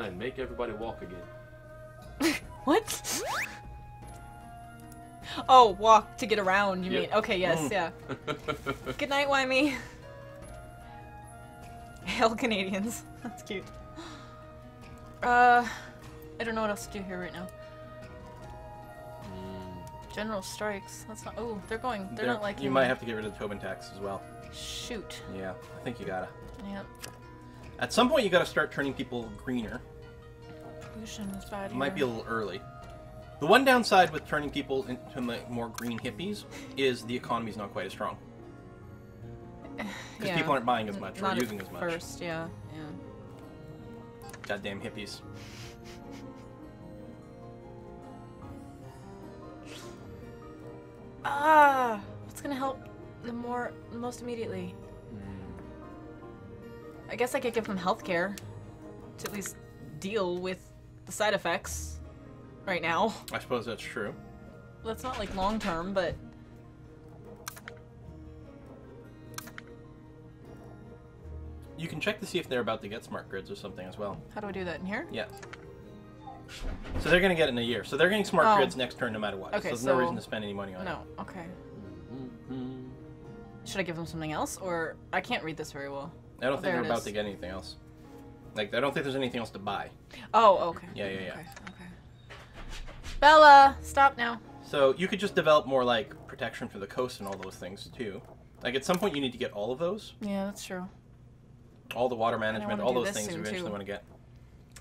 and make everybody walk again. What? Oh, walk to get around, you mean? Okay, yes, yeah. Good night, Wymy. Hail Canadians. That's cute. I don't know what else to do here right now. General strikes. That's not. Oh, they're going. They're not liking. You might have to get rid of the Tobin tax as well. Shoot. Yeah, I think you gotta. Yeah. At some point, you gotta start turning people greener. Pollution is bad. It might be a little early. The one downside with turning people into more green hippies is the economy's not quite as strong. Because people aren't buying as much or using as much. First, yeah, yeah. Goddamn hippies. Ah, what's gonna help the most immediately? I guess I could give them healthcare to at least deal with the side effects right now. I suppose that's true. That's not like long term, but you can check to see if they're about to get smart grids or something as well. How do I do that in here? Yeah. So they're gonna get it in a year. So they're getting smart grids next turn no matter what. Okay, so there's no reason to spend any money on it. No, okay. Should I give them something else? Or I can't read this very well. I don't think they're about to get anything else. Like, I don't think there's anything else to buy. Oh, okay. Yeah, yeah, yeah. Okay, okay. Bella, stop now. So you could just develop more, like, protection for the coast and all those things, too. Like, at some point you need to get all of those. Yeah, that's true. All the water management, all those things you eventually want to get.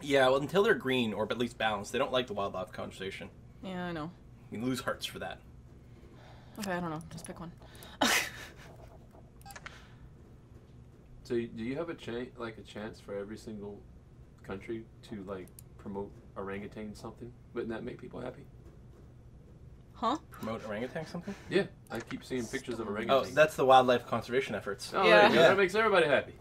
Yeah, well, until they're green, or at least balanced, they don't like the wildlife conservation. Yeah, I know. You lose hearts for that. Okay, I don't know. Just pick one. So, do you have a chance for every single country to, like, promote orangutan something? Wouldn't that make people happy? Huh? Promote orangutan something? Yeah, I keep seeing pictures of orangutan. Oh, that's the wildlife conservation efforts. Oh, yeah. Yeah, that makes everybody happy.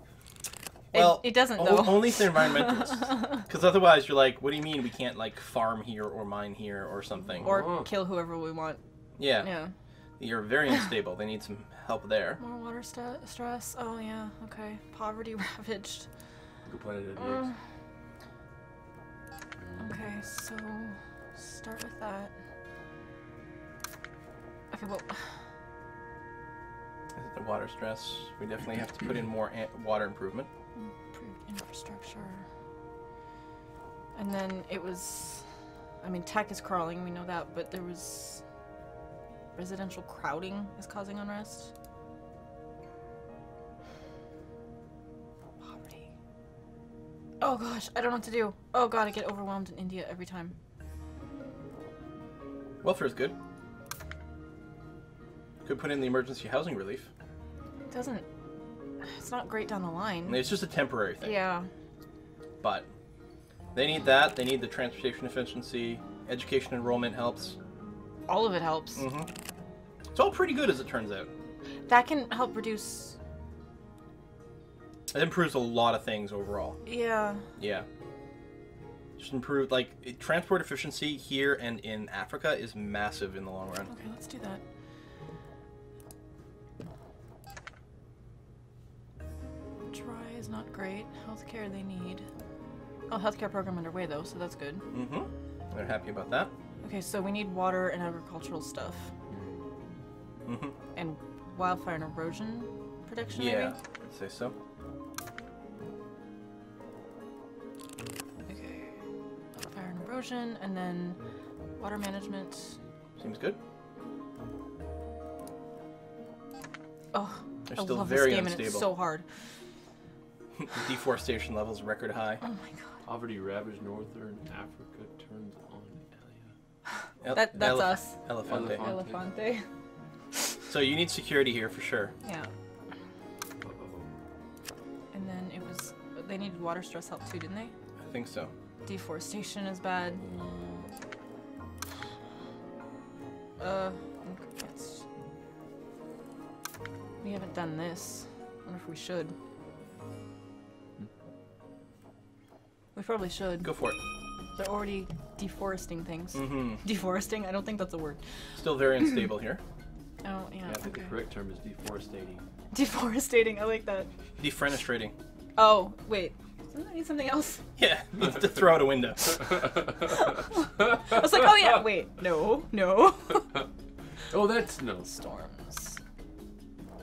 Well, it doesn't, though. Only if they're environmentalists. Because otherwise you're like, what do you mean we can't, like, farm here or mine here or something? Or kill whoever we want. Yeah. Yeah. You're very unstable. They need some help there. More water stress. Oh, yeah. Okay. Poverty ravaged. Good planet it is. Okay, so start with that. Okay, well... Is it the water stress? We definitely have to put in more water improvement. Improved infrastructure. And then it was... I mean, tech is crawling, we know that, but there was... Residential crowding is causing unrest. Poverty. Oh gosh, I don't know what to do. Oh god, I get overwhelmed in India every time. Welfare is good. Could put in the emergency housing relief. It doesn't... It's not great down the line. It's just a temporary thing. Yeah. But they need that. They need the transportation efficiency. Education enrollment helps. All of it helps. Mm-hmm. It's all pretty good as it turns out. That can help reduce... It improves a lot of things overall. Yeah. Yeah. Just improved, like, transport efficiency here and in Africa is massive in the long run. Okay, let's do that. Dry is not great. Healthcare they need. Oh, healthcare program underway though, so that's good. Mm-hmm. They're happy about that. Okay, so we need water and agricultural stuff. Mm-hmm. And wildfire and erosion protection. Yeah, maybe? I'd say so. Okay, wildfire and erosion, and then water management. Seems good. Oh, they're still love very this game unstable. And it's so hard. Deforestation levels record high. Oh my god. Poverty ravaged northern Africa turns on Elia. That's us. Elefante. Elefante. So you need security here for sure. Yeah. And then it was they needed water stress help too, didn't they? I think so. Deforestation is bad. We haven't done this. I wonder if we should. We probably should. Go for it. They're already deforesting things. Mm-hmm. Deforesting? I don't think that's a word. Still very unstable here. Oh, yeah. I think the correct term is deforestating. Deforestating, I like that. Defenestrating. Oh, wait. doesn't that mean something else? Yeah, it means to throw out a window. I was like, oh yeah, wait, no, no. Oh, that's no storms. Ow.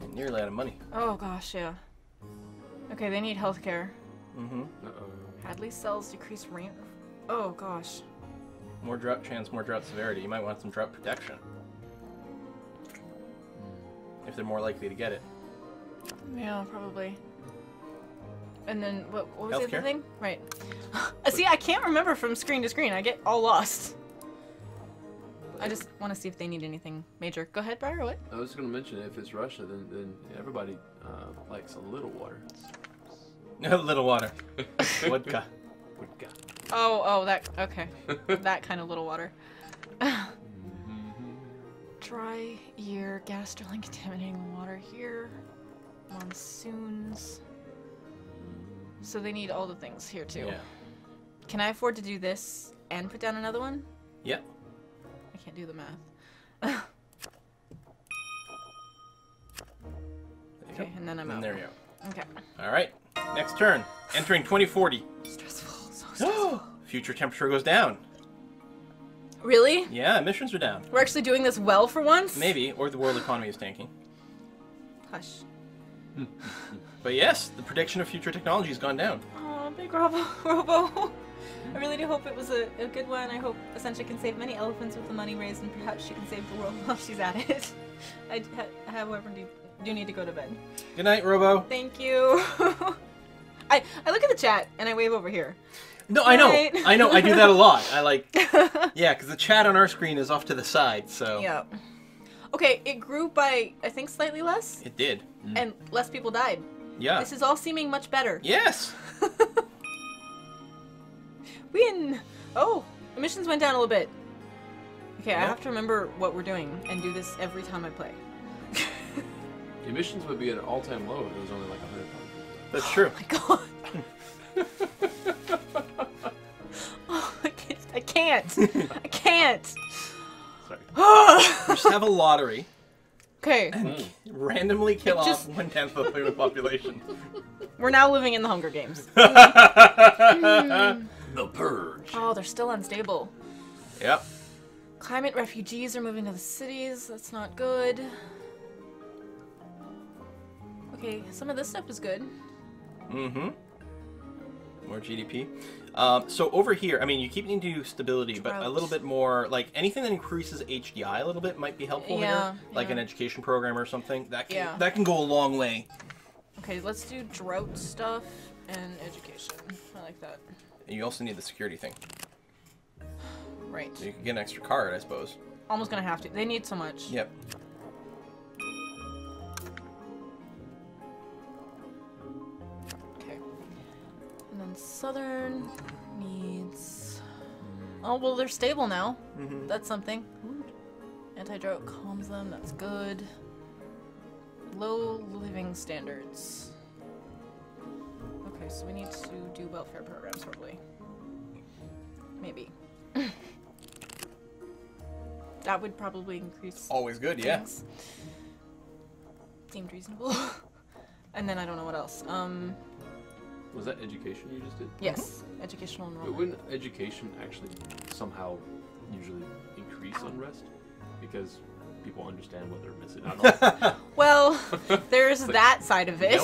You're nearly out of money. Oh gosh, yeah. Okay, they need healthcare. Mm-hmm. Uh-oh. Hadley cells decrease range. Oh gosh. More drought chance, more drought severity. You might want some drought protection. If they're more likely to get it. Yeah, probably. And then, what was the other thing? Right. See, I can't remember from screen to screen. I get all lost. I just want to see if they need anything major. Go ahead, Briar, what? I was just going to mention, if it's Russia, then everybody likes a little water. A little water. Vodka. Vodka. Oh, oh, that, okay. That kind of little water. Dry year, gas drilling contaminating the water here. Monsoons. So they need all the things here too. Yeah. Can I afford to do this and put down another one? Yep. I can't do the math. Okay, and then I'm out. There you go. Okay. All right. Next turn. Entering 2040. Stressful. So stressful. Future temperature goes down. Really? Yeah, emissions are down. We're actually doing this well for once? Maybe, or the world economy is tanking. Hush. But yes, the prediction of future technology has gone down. Oh, big Robo. I really do hope it was a good one. I hope Essentia can save many elephants with the money raised, and perhaps she can save the world while she's at it. I, however, do need to go to bed. Good night, Robo. Thank you. I look at the chat, and I wave over here. No, I know, right. I know, I do that a lot. I like, yeah, because the chat on our screen is off to the side, so. Yeah. Okay, it grew by, I think, slightly less. It did. Mm. And less people died. Yeah. This is all seeming much better. Yes. Win. Oh, emissions went down a little bit. Okay, yep. I have to remember what we're doing and do this every time I play. The emissions would be at an all-time low if it was only like 100. That's true. Oh my God. Oh, I can't. Sorry. Just have a lottery. Okay. And randomly kill off 1/10 of the human population. We're now living in the Hunger Games. The Purge. Oh, they're still unstable. Yep. Climate refugees are moving to the cities. That's not good. Okay, some of this stuff is good. Mm-hmm. More GDP. So over here, I mean, you keep needing to do stability, but a little bit more, like, anything that increases HDI a little bit might be helpful here. Like an education program or something. That can go a long way. Okay, let's do drought stuff and education. I like that. And you also need the security thing. Right. So you can get an extra card, I suppose. Almost gonna have to. They need so much. Yep. And then Southern needs... Oh, well, they're stable now. Mm-hmm. That's something. Anti-drought calms them. That's good. Low living standards. Okay, so we need to do welfare programs, probably. Maybe. That would probably increase... Always good, things. Yeah. Seemed reasonable. And then I don't know what else. Was that education you just did? Yes, educational enrollment. But wouldn't education actually somehow usually increase unrest? Because people understand what they're missing out on. Well, there's like, that side of it.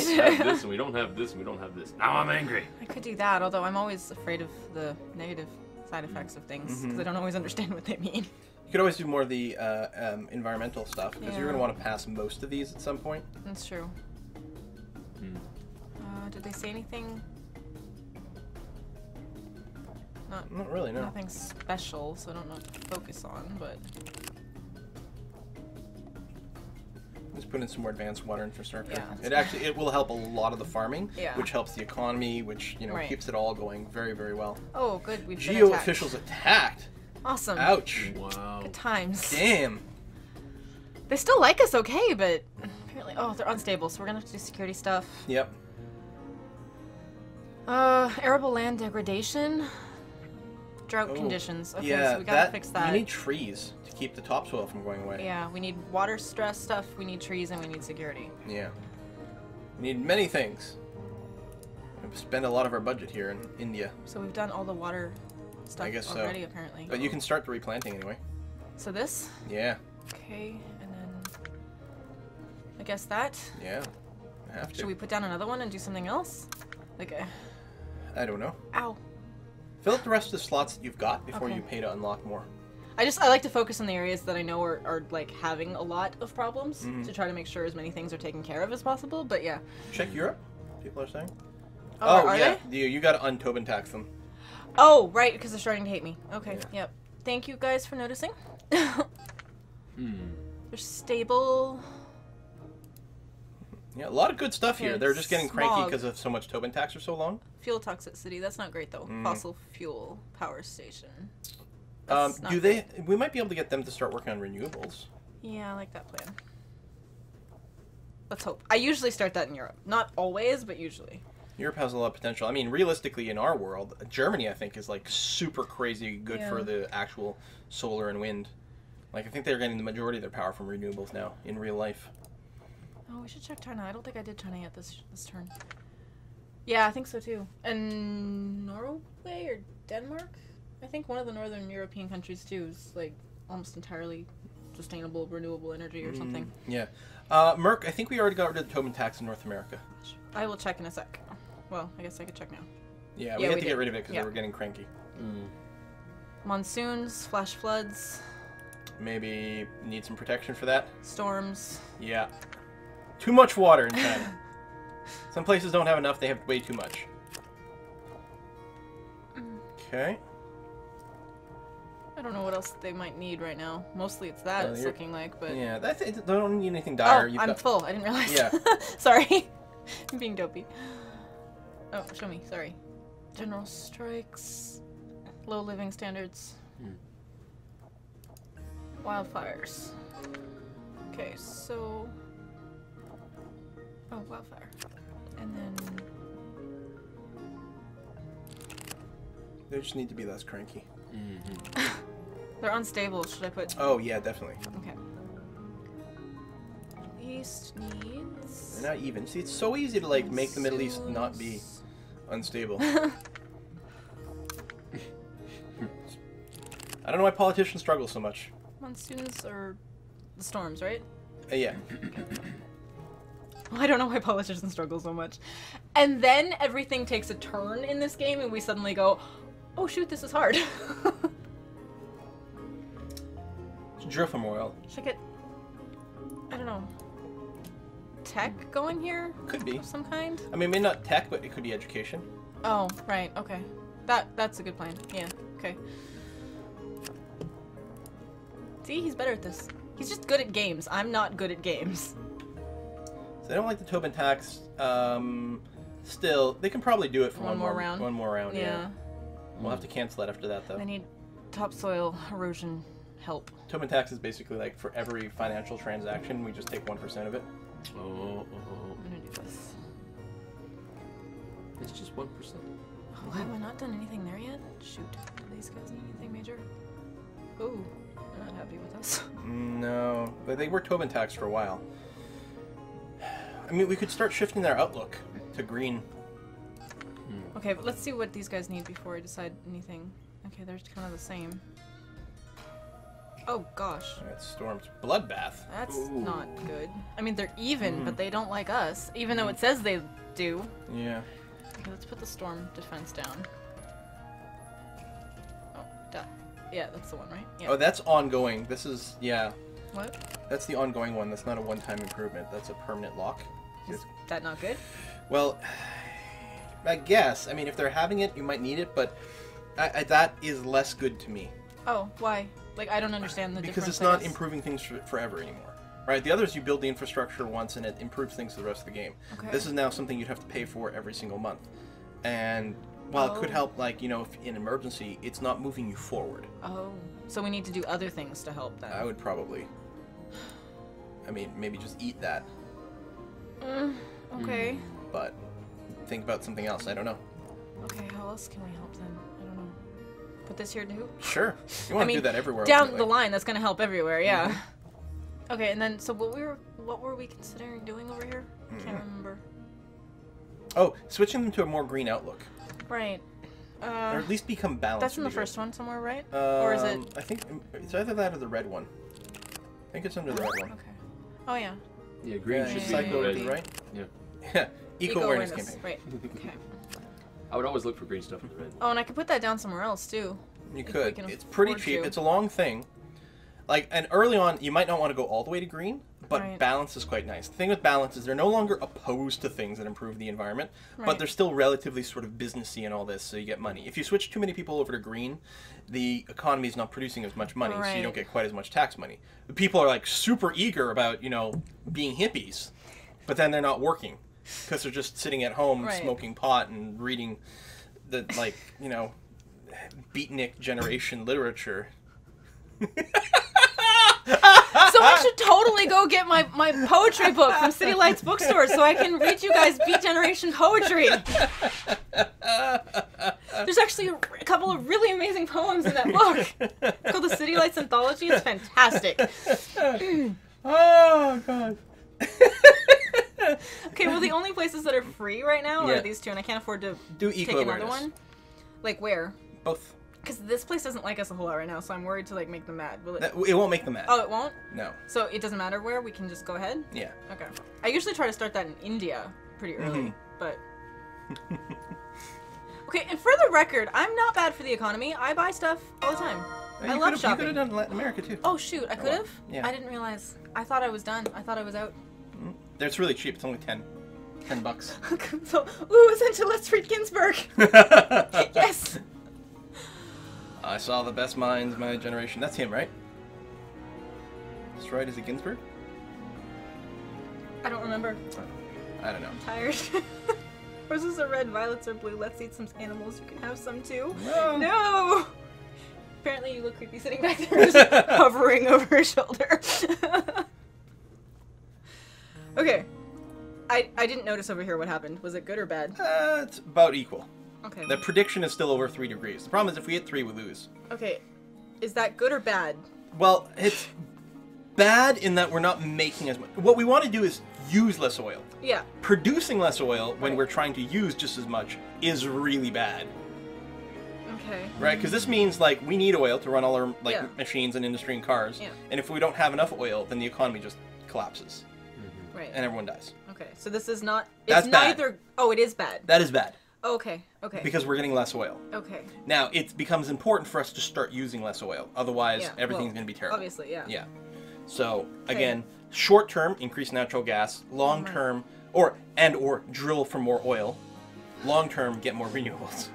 We don't have this, and we don't have this, and we don't have this. Now I'm angry. I could do that, although I'm always afraid of the negative side effects of things, because I don't always understand what they mean. You could always do more of the environmental stuff, because you're going to want to pass most of these at some point. That's true. Did they say anything? Not really, no. Nothing special, so I don't know what to focus on, but... Just put in some more advanced water infrastructure. Yeah, it will help a lot of the farming, which helps the economy, which, you know, keeps it all going very, very well. Oh, good, we've been attacked. Officials attacked! Awesome. Ouch. Wow. Good times. Damn. They still like us okay, but apparently... Oh, they're unstable, so we're gonna have to do security stuff. Yep. Arable land degradation. drought conditions. Okay, yeah, so we gotta fix that. We need trees to keep the topsoil from going away. Yeah, we need water stress stuff, we need trees, and we need security. Yeah. We need many things. We spend a lot of our budget here in India. So we've done all the water stuff already, apparently. But you can start the replanting anyway. So this? Yeah. Okay, and then I guess that? Yeah. I have to. Should we put down another one and do something else? Like a... I don't know. Ow. Fill up the rest of the slots that you've got before you pay to unlock more. I like to focus on the areas that I know are like having a lot of problems to try to make sure as many things are taken care of as possible. But yeah. Check Europe. People are saying. Oh, are they? You got to un-Tobin tax them. Oh right, because they're starting to hate me. Okay. Yeah. Yep. Thank you guys for noticing. They're stable. Yeah, a lot of good stuff here. They're just getting cranky because of so much Tobin tax for so long. Fuel toxicity. That's not great, though. Fossil fuel power station. Do they... We might be able to get them to start working on renewables. Yeah, I like that plan. Let's hope. I usually start that in Europe. Not always, but usually. Europe has a lot of potential. I mean, realistically, in our world, Germany, I think, is, like, super crazy good for the actual solar and wind. Like, I think they're getting the majority of their power from renewables now, in real life. Oh, we should check China. I don't think I did China yet this turn. Yeah, I think so too. And Norway or Denmark? I think one of the northern European countries too is like almost entirely sustainable renewable energy or something. Yeah. Merc, I think we already got rid of the Tobin tax in North America. I will check in a sec. Well, I guess I could check now. Yeah, we had to get rid of it because we were getting cranky. Monsoons, flash floods. Maybe need some protection for that. Storms. Yeah. Too much water in China. Some places don't have enough, they have way too much. Okay. I don't know what else they might need right now. Mostly it's that, it's looking like, but... Yeah, that's, they don't need anything dire. Oh, I'm full, I didn't realize. Yeah. Sorry. I'm being dopey. Oh, show me, sorry. General strikes, low living standards, wildfires. Okay, so... Oh, wildfire. And then... They just need to be less cranky. They're unstable. Should I put... Oh, yeah, definitely. Okay. Middle East needs... They're not even. See, it's so easy to, like, make the Middle East not be unstable. I don't know why politicians struggle so much. Monsoons are the storms, right? Yeah. Okay. I don't know why politicians struggle so much. And then everything takes a turn in this game and we suddenly go, oh shoot, this is hard. Driffum oil. Should I get, I don't know, tech going here? Could be. Of some kind? I mean, maybe not tech, but it could be education. Oh, right, okay. That's a good plan, yeah, okay. See, he's better at this. He's just good at games. I'm not good at games. They don't like the Tobin tax. Still, they can probably do it for one more round. One more round, yeah. We'll have to cancel that after that, though. They need topsoil erosion help. Tobin tax is basically like for every financial transaction, we just take 1% of it. I'm gonna do this. It's just 1%. Oh, have I not done anything there yet? Shoot, do these guys need anything major? Ooh, they're not happy with us. No, but they were Tobin tax for a while. I mean, we could start shifting their outlook to green. Okay, but let's see what these guys need before I decide anything. Okay, they're kind of the same. Oh, gosh. That's storms. Bloodbath. That's not good. I mean, they're even, but they don't like us, even though it says they do. Yeah. Okay, let's put the storm defense down. Oh, duh. Yeah, that's the one, right? Yeah. Oh, that's ongoing. This is, yeah. What? That's the ongoing one. That's not a one-time improvement. That's a permanent lock. Is that not good? Well, I guess. I mean, if they're having it, you might need it, but that is less good to me. Oh, why? Like, I don't understand the difference. Because it's not improving things forever anymore, right? The others, you build the infrastructure once, and it improves things for the rest of the game. Okay. This is now something you'd have to pay for every single month. And while it could help, like, you know, if in emergency, it's not moving you forward. Oh, so we need to do other things to help them. I would probably. I mean, maybe just eat that. Okay. But think about something else. I don't know. Okay, how else can we help them? I don't know. put this here too? Sure. You want to do that everywhere. Down the line, that's going to help everywhere, yeah. Mm-hmm. Okay, and then, so what were we considering doing over here? I can't remember. Oh, switching them to a more green outlook. Right. Or at least become balanced. That's in the first one somewhere, right? Or is it... I think it's either that or the red one. I think it's under the red one. Okay. Oh, yeah. Yeah, green should be red, right? Yeah. Yeah. Eco-awareness campaign. Right. Okay. I would always look for green stuff in the red. Oh, and I could put that down somewhere else, too. You could. It's pretty cheap. It's a long thing. Like, and early on, you might not want to go all the way to green, but balance is quite nice. The thing with balance is they're no longer opposed to things that improve the environment, but they're still relatively sort of businessy and all this, so you get money. If you switch too many people over to green, the economy is not producing as much money, so you don't get quite as much tax money. The people are, like, super eager about, you know, being hippies, but then they're not working. Because they're just sitting at home smoking pot and reading the, like, you know, beatnik generation literature. Someone should totally go get my poetry book from City Lights Bookstore so I can read you guys Beat Generation poetry. There's actually a couple of really amazing poems in that book. It's called the City Lights Anthology. It's fantastic. Oh, God. Okay, well, the only places that are free right now are these two, and I can't afford to take another one. Like, where? Both. Because this place doesn't like us a whole lot right now, so I'm worried to, like, make them mad. Will it... It won't make them mad. Oh, it won't? No. So it doesn't matter where? We can just go ahead? Yeah. Okay. I usually try to start that in India pretty early, but... Okay, and for the record, I'm not bad for the economy. I buy stuff all the time. I love shopping. You could have done Latin America, too. Oh, shoot. I could have? Yeah. I didn't realize. I thought I was done. I thought I was out. It's really cheap. It's only 10 bucks. So, ooh, Essentia, let's read Ginsberg. Yes. I saw the best minds my generation. That's him, right? That's right. Is it Ginsberg? I don't remember. I don't know. I'm tired. Roses are red, violets are blue. Let's eat some animals. You can have some too. No. No. Apparently, you look creepy sitting back there, just hovering over her shoulder. Okay, I didn't notice over here what happened. Was it good or bad? It's about equal. Okay. The prediction is still over 3 degrees. The problem is if we hit 3, we lose. Okay, is that good or bad? Well, it's bad in that we're not making as much. What we want to do is use less oil. Yeah. Producing less oil when we're trying to use just as much is really bad. Okay. Right, because this means, like, we need oil to run all our, like, machines and industry and cars. Yeah. And if we don't have enough oil, then the economy just collapses. Right. And everyone dies. Okay, so this is not... That's neither. Bad. Oh, it is bad. That is bad. Oh, okay, okay. Because we're getting less oil. Okay. Now, it becomes important for us to start using less oil. Otherwise, everything's going to be terrible. Obviously, yeah. Yeah. So, again, short-term, increase natural gas. Long-term, or drill for more oil. Long-term, get more renewables.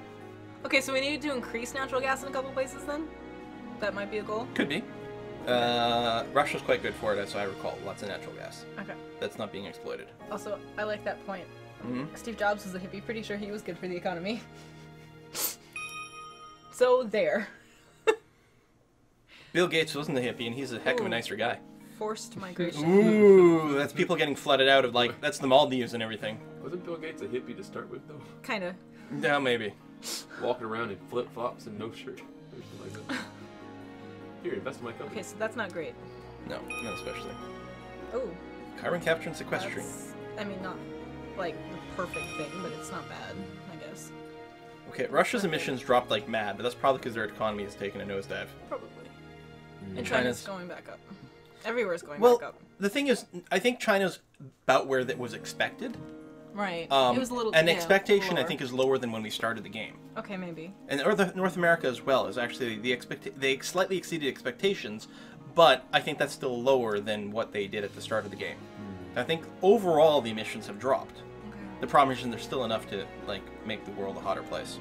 Okay, so we need to increase natural gas in a couple places, then? That might be a goal? Could be. Russia's quite good for it, as I recall. Lots of natural gas. Okay. That's not being exploited. Also, I like that point. Mm-hmm. Steve Jobs was a hippie. Pretty sure he was good for the economy. So there. Bill Gates wasn't a hippie, and he's a heck of a nicer guy. Forced migration. Ooh, that's people getting flooded out of, like, that's the Maldives and everything. Wasn't Bill Gates a hippie to start with, though? Kinda. Yeah, maybe. Walking around in flip-flops and no shirt. Or something like that. Here, invest in my company. Okay, so that's not great. No, not especially. Oh. Carbon capture and sequestration. That's, I mean, not like the perfect thing, but it's not bad, I guess. Okay, Russia's emissions dropped like mad, but that's probably because their economy has taken a nosedive. Probably. And China's going back up. Everywhere's going back up. The thing is, I think China's about where that was expected. Right. It was a little. And expectation, I think, is lower than when we started the game. Okay, maybe. And North America as well is actually they slightly exceeded expectations, but I think that's still lower than what they did at the start of the game. I think overall the emissions have dropped. Okay. The problem is they're still enough to, like, make the world a hotter place.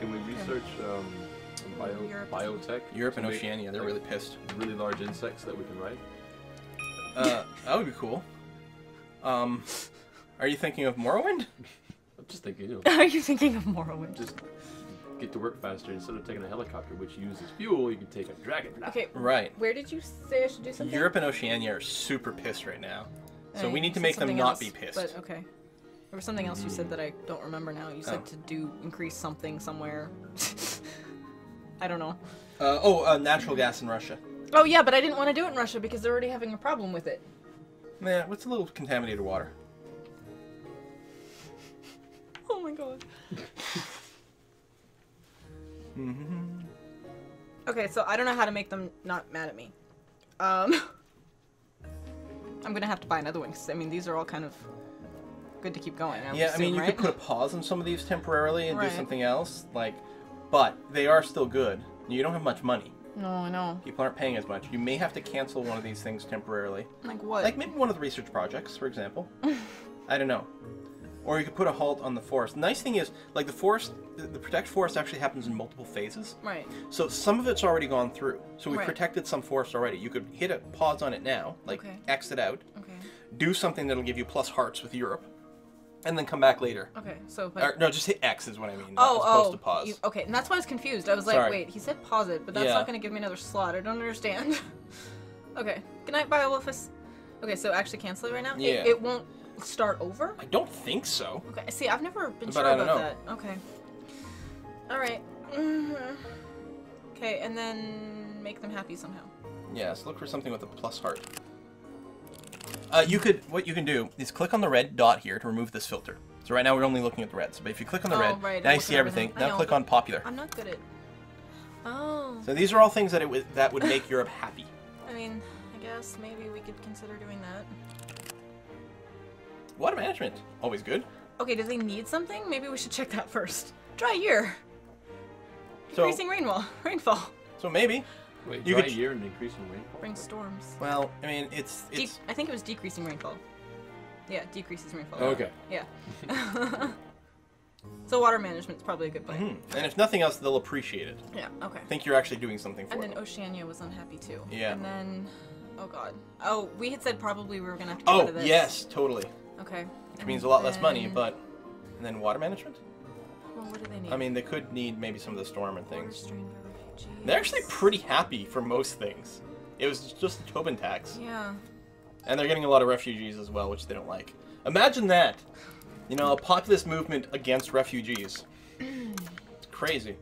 Can we research biotech? Europe and Oceania, they're really pissed. Really large insects that we can ride. That would be cool. Are you thinking of Morrowind? I'm just thinking of... Are you thinking of Morrowind? Just get to work faster. Instead of taking a helicopter, which uses fuel, you can take a dragon. Okay. Right. Where did you say I should do something? Europe and Oceania are super pissed right now. So we need to make them not be pissed. But, okay. There was something else you said that I don't remember now. You said to increase something somewhere. I don't know. Natural gas in Russia. Oh, yeah, but I didn't want to do it in Russia because they're already having a problem with it. Man, what's a little contaminated water? Oh, my God. Mm-hmm. Okay, so I don't know how to make them not mad at me. I'm going to have to buy another one because, I mean, these are all kind of good to keep going. I mean, you could put a pause on some of these temporarily and do something else. Like, but they are still good. You don't have much money. No, I know. People aren't paying as much. You may have to cancel one of these things temporarily. Like what? Like maybe one of the research projects, for example. I don't know. Or you could put a halt on the forest. The nice thing is, like the forest, the protect forest actually happens in multiple phases. Right. So some of it's already gone through. So we've protected some forest already. You could hit a pause on it now, like X it out. Okay. Do something that'll give you plus hearts with Europe. And then come back later. Okay, so... But... Or, no, just hit X is what I mean. Not supposed to pause. Okay, and that's why I was confused. I was like, wait, he said pause it, but that's not going to give me another slot. I don't understand. Okay. Good night, BioWolfus. Okay, so actually cancel it right now? Yeah. It won't start over? I don't think so. Okay, see, I've never been sure about that. Okay. All right. Mm-hmm. Okay, and then make them happy somehow. Yeah, so look for something with a plus heart. What you can do is click on the red dot here to remove this filter. So right now we're only looking at the reds, but if you click on the red, now you see everything. Now click on popular. I'm not good at... Oh. So these are all things that that would make Europe happy. I mean, I guess maybe we could consider doing that. Water management. Always good. Okay, do they need something? Maybe we should check that first. Dry year. Increasing rainfall. So maybe... Wait, dry year and increasing rainfall? Bring storms. Well, I mean, it's... I think it was decreasing rainfall. Yeah, decreases rainfall. Okay. Yeah. So water management's probably a good plan. Mm-hmm. And if nothing else, they'll appreciate it. Yeah, okay. I think you're actually doing something for them. And then Oceania was unhappy, too. Yeah. And then... Oh, God. Oh, we had said probably we were going to have to get out of this. Oh, yes, totally. Okay. Which means a lot less money, but... And then water management? Well, what do they need? I mean, they could need maybe some of the storm and things. Jeez. They're actually pretty happy for most things. It was just the Tobin tax. Yeah. And they're getting a lot of refugees as well, which they don't like. Imagine that. You know, a populist movement against refugees. It's crazy.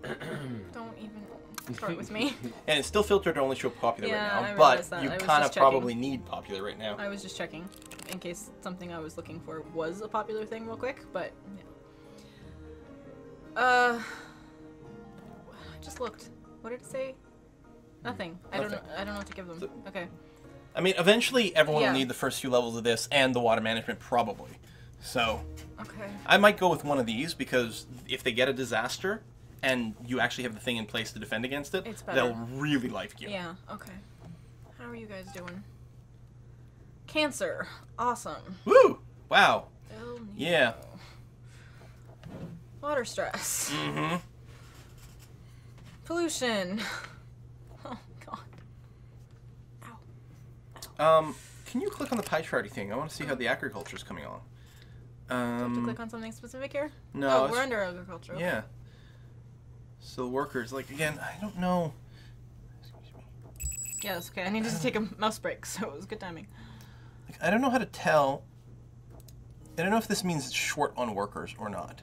Don't even start with me. And it's still filtered to only show popular right now, but you kind of probably need popular right now. I was just checking in case something I was looking for was a popular thing real quick, but yeah. I just looked. What did it say? Nothing. I don't know what to give them. Okay. I mean, eventually everyone will need the first few levels of this and the water management probably. So okay. I might go with one of these because if they get a disaster and you actually have the thing in place to defend against it, they'll really like you. Yeah, okay. How are you guys doing? Cancer. Awesome. Woo! Wow. El Nino. Yeah. Water stress. Mm-hmm. Pollution. Oh, God. Ow. Ow. Can you click on the pie charty thing? I want to see how the agriculture is coming along. Do I have to click on something specific here? No. Oh, we're under agriculture. Okay. Yeah. So workers, like, again, I don't know. Excuse me. Yeah, that's okay. I needed to take a mouse break, so it was good timing. Like, I don't know how to tell. I don't know if this means it's short on workers or not.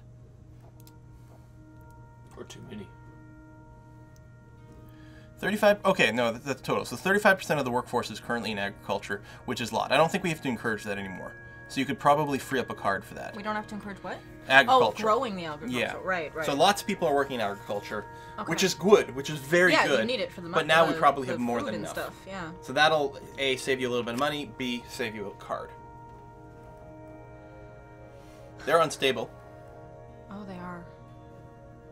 Or too many. 35, okay, no, that's total. So 35% of the workforce is currently in agriculture, which is a lot. I don't think we have to encourage that anymore. So you could probably free up a card for that. We don't have to encourage what? Agriculture. Oh, growing the agriculture. Yeah. Right, right. So lots of people are working in agriculture, which is good, which is very good. Yeah, you need it for the money. But now we probably have more than enough. Stuff, yeah. So that'll, A, save you a little bit of money, B, save you a card. They're unstable. Oh, they are.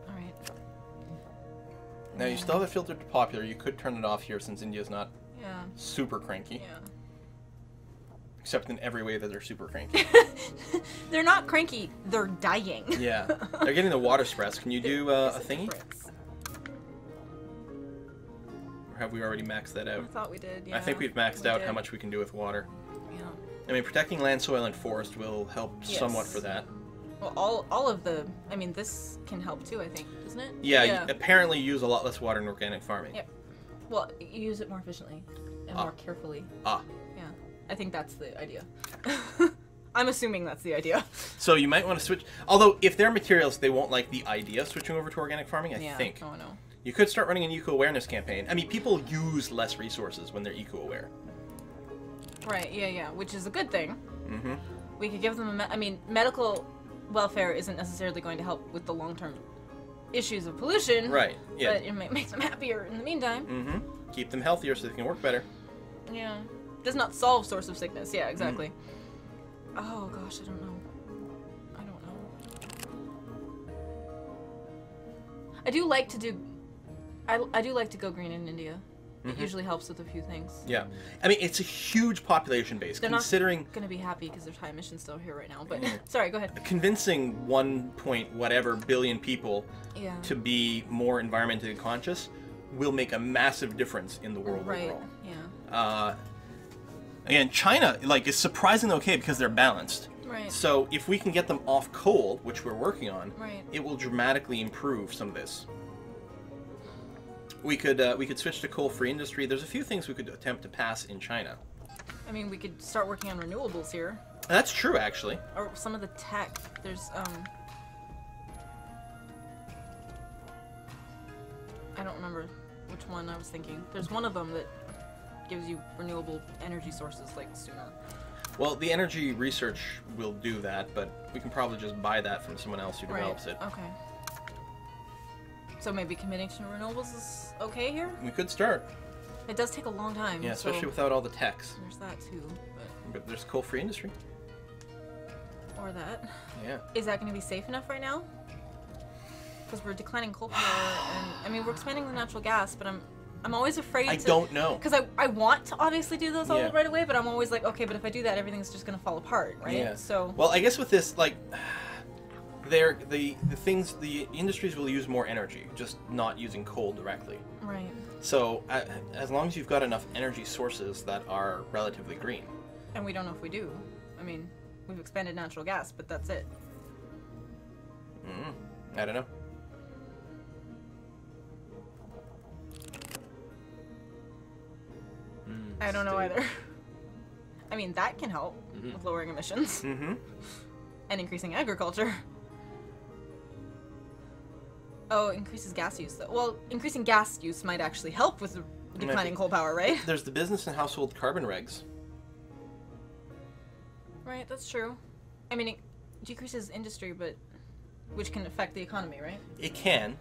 All right. Now, you still have it filtered to popular. You could turn it off here since India's not super cranky. Yeah. Except in every way that they're super cranky. They're not cranky. They're dying. Yeah. They're getting the water stress. Can you do a thingy? Difference. Or have we already maxed that out? I thought we did, yeah. I think we've maxed out how much we can do with water. Yeah. I mean, protecting land, soil, and forest will help somewhat for that. Well, all of the, I mean, this can help too, I think, doesn't it? Yeah, yeah. You apparently use a lot less water in organic farming. Yep. Well, you use it more efficiently and more carefully. Yeah, I think that's the idea. I'm assuming that's the idea. So you might want to switch, although if they're materials, they won't like the idea of switching over to organic farming, I think. Oh, no. You could start running an eco-awareness campaign. I mean, people use less resources when they're eco-aware. Right, yeah, yeah, which is a good thing. Mm-hmm. We could give them, I mean, medical welfare isn't necessarily going to help with the long-term issues of pollution. Right, yeah. But it might make them happier in the meantime. Mm-hmm. Keep them healthier so they can work better. Yeah. Does not solve source of sickness. Yeah, exactly. Mm-hmm. Oh, gosh, I don't know. I do like to do, I do like to go green in India. It mm-hmm. usually helps with a few things. Yeah, I mean it's a huge population base. They're considering not going to be happy because there's high emissions still here right now. But yeah. Sorry, go ahead. Convincing 1.whatever billion people yeah. to be more environmentally conscious will make a massive difference in the world right. overall. Yeah. Again, China like is surprisingly okay because they're balanced. Right. So if we can get them off coal, which we're working on, right. it will dramatically improve some of this. We could switch to coal-free industry. There's a few things we could attempt to pass in China. I mean, we could start working on renewables here. That's true, actually. Or some of the tech. There's I don't remember which one I was thinking. There's one of them that gives you renewable energy sources like sooner. Well, the energy research will do that, but we can probably just buy that from someone else who develops it. Okay. So maybe committing to renewables is okay here? We could start. It does take a long time. Yeah, especially without all the techs. There's that too. But there's coal-free industry. Or that. Yeah. Is that going to be safe enough right now? Because we're declining coal power, and I mean we're expanding the natural gas, but I'm always afraid to... I don't know. Because I want to obviously do those all yeah. right away, but I'm always like, okay, but if I do that, everything's just going to fall apart, right? Yeah. So... Well, I guess with this, like, the industries will use more energy, just not using coal directly. Right. So, as long as you've got enough energy sources that are relatively green. And we don't know if we do. I mean, we've expanded natural gas, but that's it. Mm-hmm. I don't know. I don't know either. I mean, that can help mm-hmm. with lowering emissions mm-hmm. and increasing agriculture. Oh, increases gas use, though. Well, increasing gas use might actually help with declining coal power, right? There's the business and household carbon regs. Right, that's true. I mean, it decreases industry, but which can affect the economy, right? It can.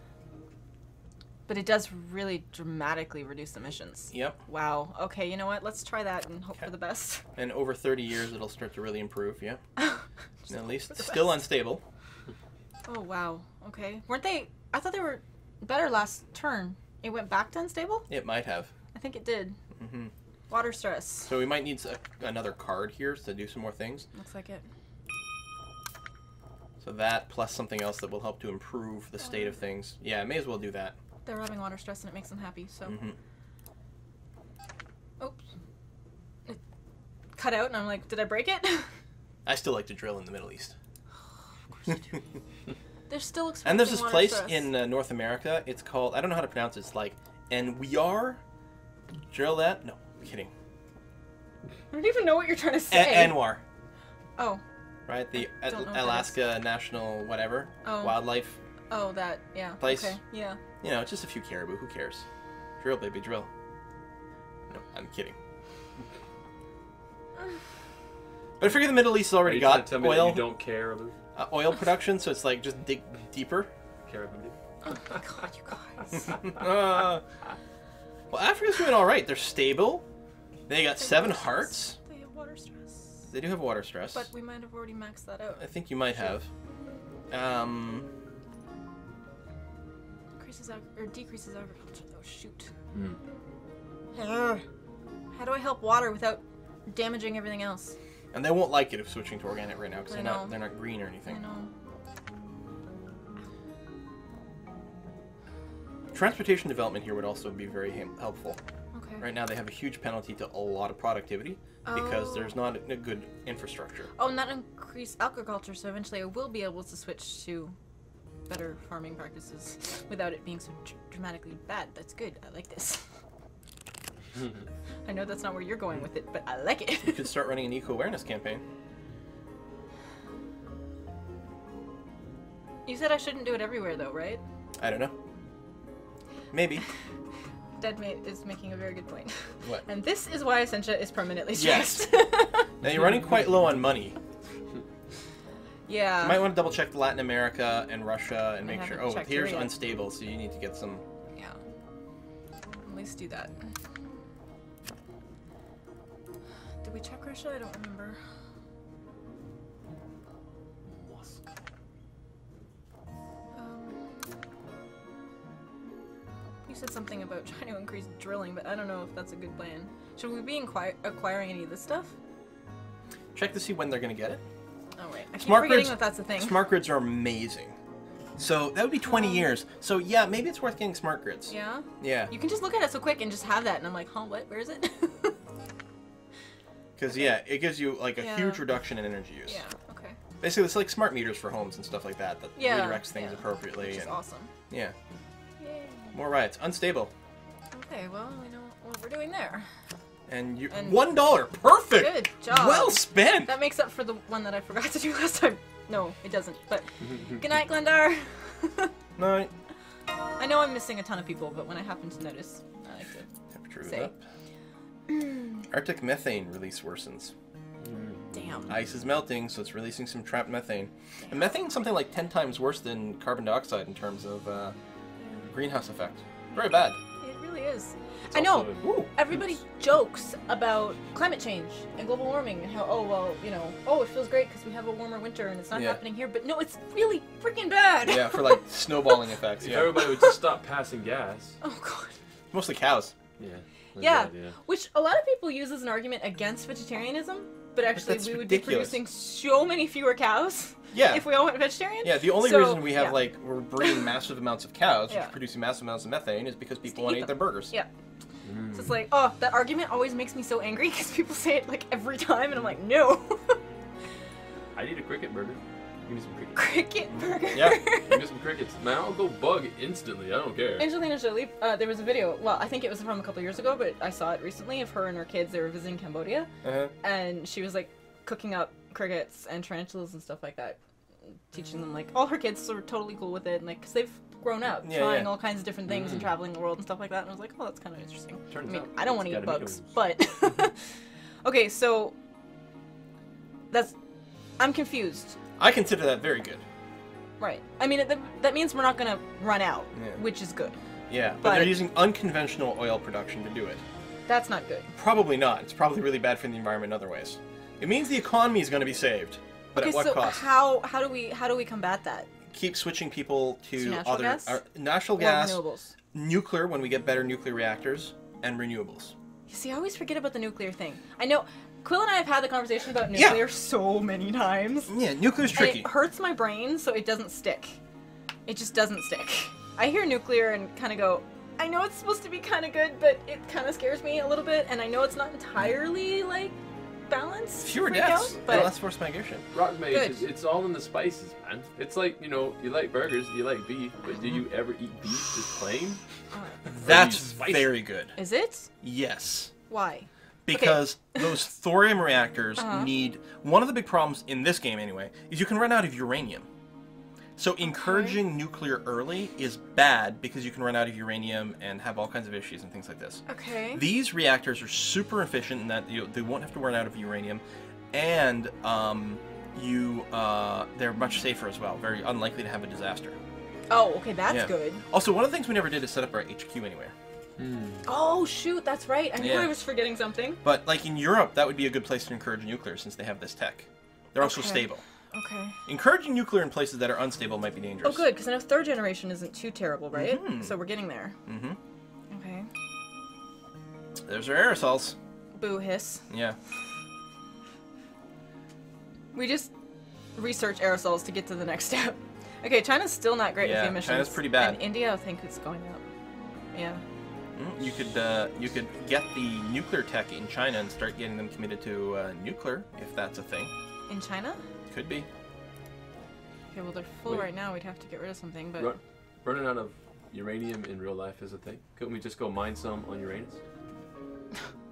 But it does really dramatically reduce emissions. Yep. Wow. Okay, you know what? Let's try that and hope for the best. And over 30 years, it'll start to really improve, yeah. And at least it's still unstable. Oh, wow. Okay. Weren't they... I thought they were better last turn. It went back to unstable? It might have. I think it did. Mm-hmm. Water stress. So we might need another card here to do some more things. Looks like it. So that plus something else that will help to improve the state of things. Yeah, I may as well do that. They're having water stress and it makes them happy, so. Mm-hmm. Oops. It cut out and I'm like, did I break it? I still like to drill in the Middle East. Of course you do. They're still experiencing water stress. And there's this place in North America, it's called, I don't know how to pronounce it, it's like, and we are, drill that, no, I'm kidding. I don't even know what you're trying to say. Anwar. Oh. Right, the Alaska National whatever, wildlife. Oh, that, yeah. Place. Okay, yeah. You know, just a few caribou. Who cares? Drill, baby, drill. No, I'm kidding. But I figure the Middle East has already got oil. You don't care about oil production, so it's like just dig deeper. Caribou. Oh my God, you guys. Well, Africa's doing all right. They're stable. They got 7 hearts. They have water stress. They do have water stress. But we might have already maxed that out. I think you might have. Or decreases agriculture. Oh shoot! Mm. How do I help water without damaging everything else? And they won't like it if switching to organic right now because they're not green or anything. I know. Transportation development here would also be very helpful. Okay. Right now they have a huge penalty to a lot of productivity because there's not a good infrastructure. Oh, not increase agriculture. So eventually I will be able to switch to better farming practices without it being so dramatically bad. That's good. I like this. I know that's not where you're going with it, but I like it. You could start running an eco-awareness campaign. You said I shouldn't do it everywhere, though, right? I don't know. Maybe. Deadmate is making a very good point. What? And this is why Essentia is permanently stressed. Yes. Now you're running quite low on money. Yeah. You might want to double check Latin America and Russia and make sure. Oh, here's unstable, so you need to get some. Yeah. At least do that. Did we check Russia? I don't remember. You said something about trying to increase drilling, but I don't know if that's a good plan. Should we be acquiring any of this stuff? Check to see when they're going to get it. Oh, wait. I keep forgetting that that's a thing. Smart grids are amazing. So that would be 20 years. So yeah, maybe it's worth getting smart grids. Yeah? Yeah. You can just look at it so quick and just have that, and I'm like, huh, what? Where is it? Because, yeah, it gives you, like, a huge reduction in energy use. Yeah, okay. Basically, it's like smart meters for homes and stuff like that that redirects things appropriately. Which is awesome. Yeah. Yay. More riots. Unstable. Okay, well, we know what we're doing there. And you... And $1! Perfect! Good job! Well spent! That makes up for the one that I forgot to do last time. No, it doesn't, but... Good night, Glendar! Night. I know I'm missing a ton of people, but when I happen to notice, I like to say. Arctic methane release worsens. Damn. Ice is melting, so it's releasing some trapped methane. Damn. And methane's something like 10 times worse than carbon dioxide in terms of greenhouse effect. Very bad. It really is. It's Everybody jokes about climate change and global warming and how, oh, well, you know, oh, it feels great because we have a warmer winter and it's not happening here, but no, it's really freaking bad. Yeah, for like snowballing effects. Yeah. If everybody would just stop passing gas. Oh, God. Mostly cows. Yeah. Yeah, which a lot of people use as an argument against vegetarianism, but actually we would be producing so many fewer cows if we all went vegetarian. Yeah, the only reason we have, like, we're breeding massive amounts of cows, which are producing massive amounts of methane, is because people want to eat their burgers. Yeah. Mm. So it's like, oh, that argument always makes me so angry because people say it, like, every time, and I'm like, no. I need a cricket burger. Give me some crickets. Cricket burger? Yeah, give me some crickets. Man, I'll go bug instantly. I don't care. Angelina Jolie, there was a video, well, I think it was from a couple years ago, but I saw it recently of her and her kids. They were visiting Cambodia, and she was, like, cooking up crickets and tarantulas and stuff like that, teaching them, like, all her kids were totally cool with it, and, like, because they've grown up trying all kinds of different things and traveling the world and stuff like that, and I was like, oh, that's kind of interesting. Turns out, I don't want to eat bugs, but... Okay, so... That's... I'm confused. I consider that very good. Right. I mean, that means we're not going to run out, which is good. Yeah, but they're using unconventional oil production to do it. That's not good. Probably not. It's probably really bad for the environment in other ways. It means the economy is going to be saved, but at what cost? How do we combat that? Keep switching people to natural gas? Natural gas, renewables. Nuclear when we get better nuclear reactors, and renewables. You see, I always forget about the nuclear thing. I know... Quill and I have had the conversation about nuclear so many times. Yeah, nuclear's tricky. And it hurts my brain, so it doesn't stick. It just doesn't stick. I hear nuclear and kind of go, I know it's supposed to be kind of good, but it kind of scares me a little bit, and I know it's not entirely, like, balanced. Fewer deaths, but less forced migration. Rockmade, it's all in the spices, man. It's like, you know, you like burgers, you like beef, but do you ever eat beef just plain? That's very good. Is it? Yes. Why? Because those thorium reactors need... One of the big problems in this game, anyway, is you can run out of uranium. So encouraging nuclear early is bad because you can run out of uranium and have all kinds of issues and things like this. Okay. These reactors are super efficient in that they won't have to run out of uranium. And they're much safer as well. Very unlikely to have a disaster. Oh, okay. That's good. Also, one of the things we never did is set up our HQ anywhere. Mm. Oh shoot, that's right. I knew I was forgetting something. But like in Europe, that would be a good place to encourage nuclear since they have this tech. They're also stable. Okay. Encouraging nuclear in places that are unstable might be dangerous. Oh good, because I know third generation isn't too terrible, right? Mm-hmm. So we're getting there. Mm-hmm. Okay. There's our aerosols. Boo hiss. Yeah. We just research aerosols to get to the next step. Okay, China's still not great with the emissions. China's pretty bad. And India, I think it's going up. Yeah. You could get the nuclear tech in China and start getting them committed to nuclear, if that's a thing. In China? Could be. Okay, well, they're full right now. We'd have to get rid of something, but... Running out of uranium in real life is a thing. Couldn't we just go mine some on Uranus?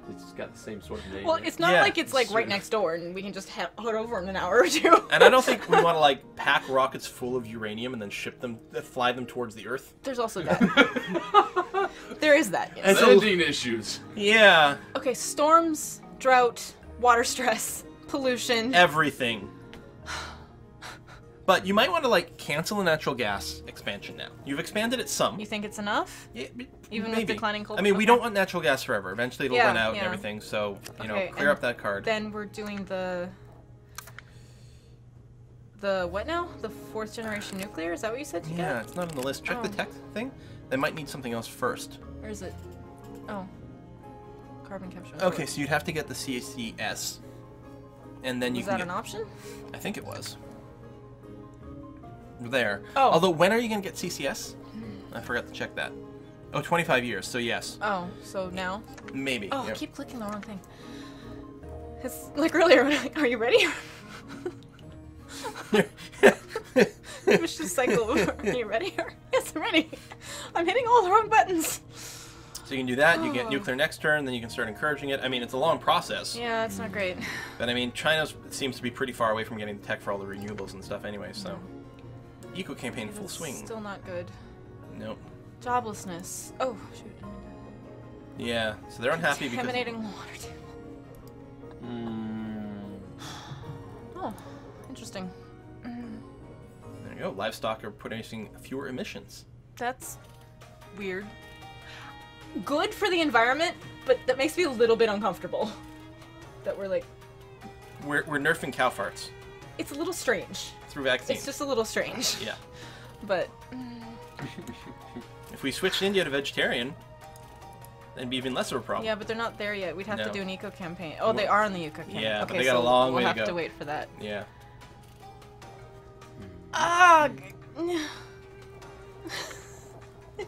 It's got the same sort of name. Well, it's not like it's like right next door and we can just head over in an hour or two. And I don't think we want to like pack rockets full of uranium and then ship them, fly them towards the Earth. There's also that. There is that. Yes. Landing issues. Yeah. Okay, storms, drought, water stress, pollution. Everything. But you might want to like cancel the natural gas expansion now. You've expanded it some. You think it's enough? Yeah, even maybe. With declining coal. I mean, we don't want natural gas forever. Eventually, it'll run out and everything. So you know, clear up that card. Then we're doing the what now? The 4th generation nuclear? Is that what you said? Yeah, it's not on the list. Check the tech thing. They might need something else first. Where is it? Oh, carbon capture. Okay, so you'd have to get the CCS, and then you. Was that an option? I think it was. There. Oh. Although, when are you going to get CCS? I forgot to check that. Oh, 25 years, so yes. Oh, so now? Maybe. Oh, I keep clicking the wrong thing. It's like earlier, are you ready? Vicious cycle of, are you ready? Yes, I'm ready. I'm hitting all the wrong buttons. So you can do that, you get nuclear next turn, then you can start encouraging it. I mean, it's a long process. Yeah, it's not great. But I mean, China seems to be pretty far away from getting the tech for all the renewables and stuff anyway, so... Eco campaign in full swing. Still not good. Nope. Joblessness. Oh shoot. Yeah. So they're unhappy because. Contaminating water table. Oh, interesting. There you go. Livestock are producing fewer emissions. That's weird. Good for the environment, but that makes me a little bit uncomfortable. That we're like. We're nerfing cow farts. It's a little strange. Through vaccine. It's just a little strange. Yeah. But... if we switched India to vegetarian, that'd be even less of a problem. Yeah, but they're not there yet. We'd have to do an eco campaign. Oh, they are on the eco campaign. Yeah, okay, but they got a long way to go. We'll have to wait for that. Yeah. Ah! I'm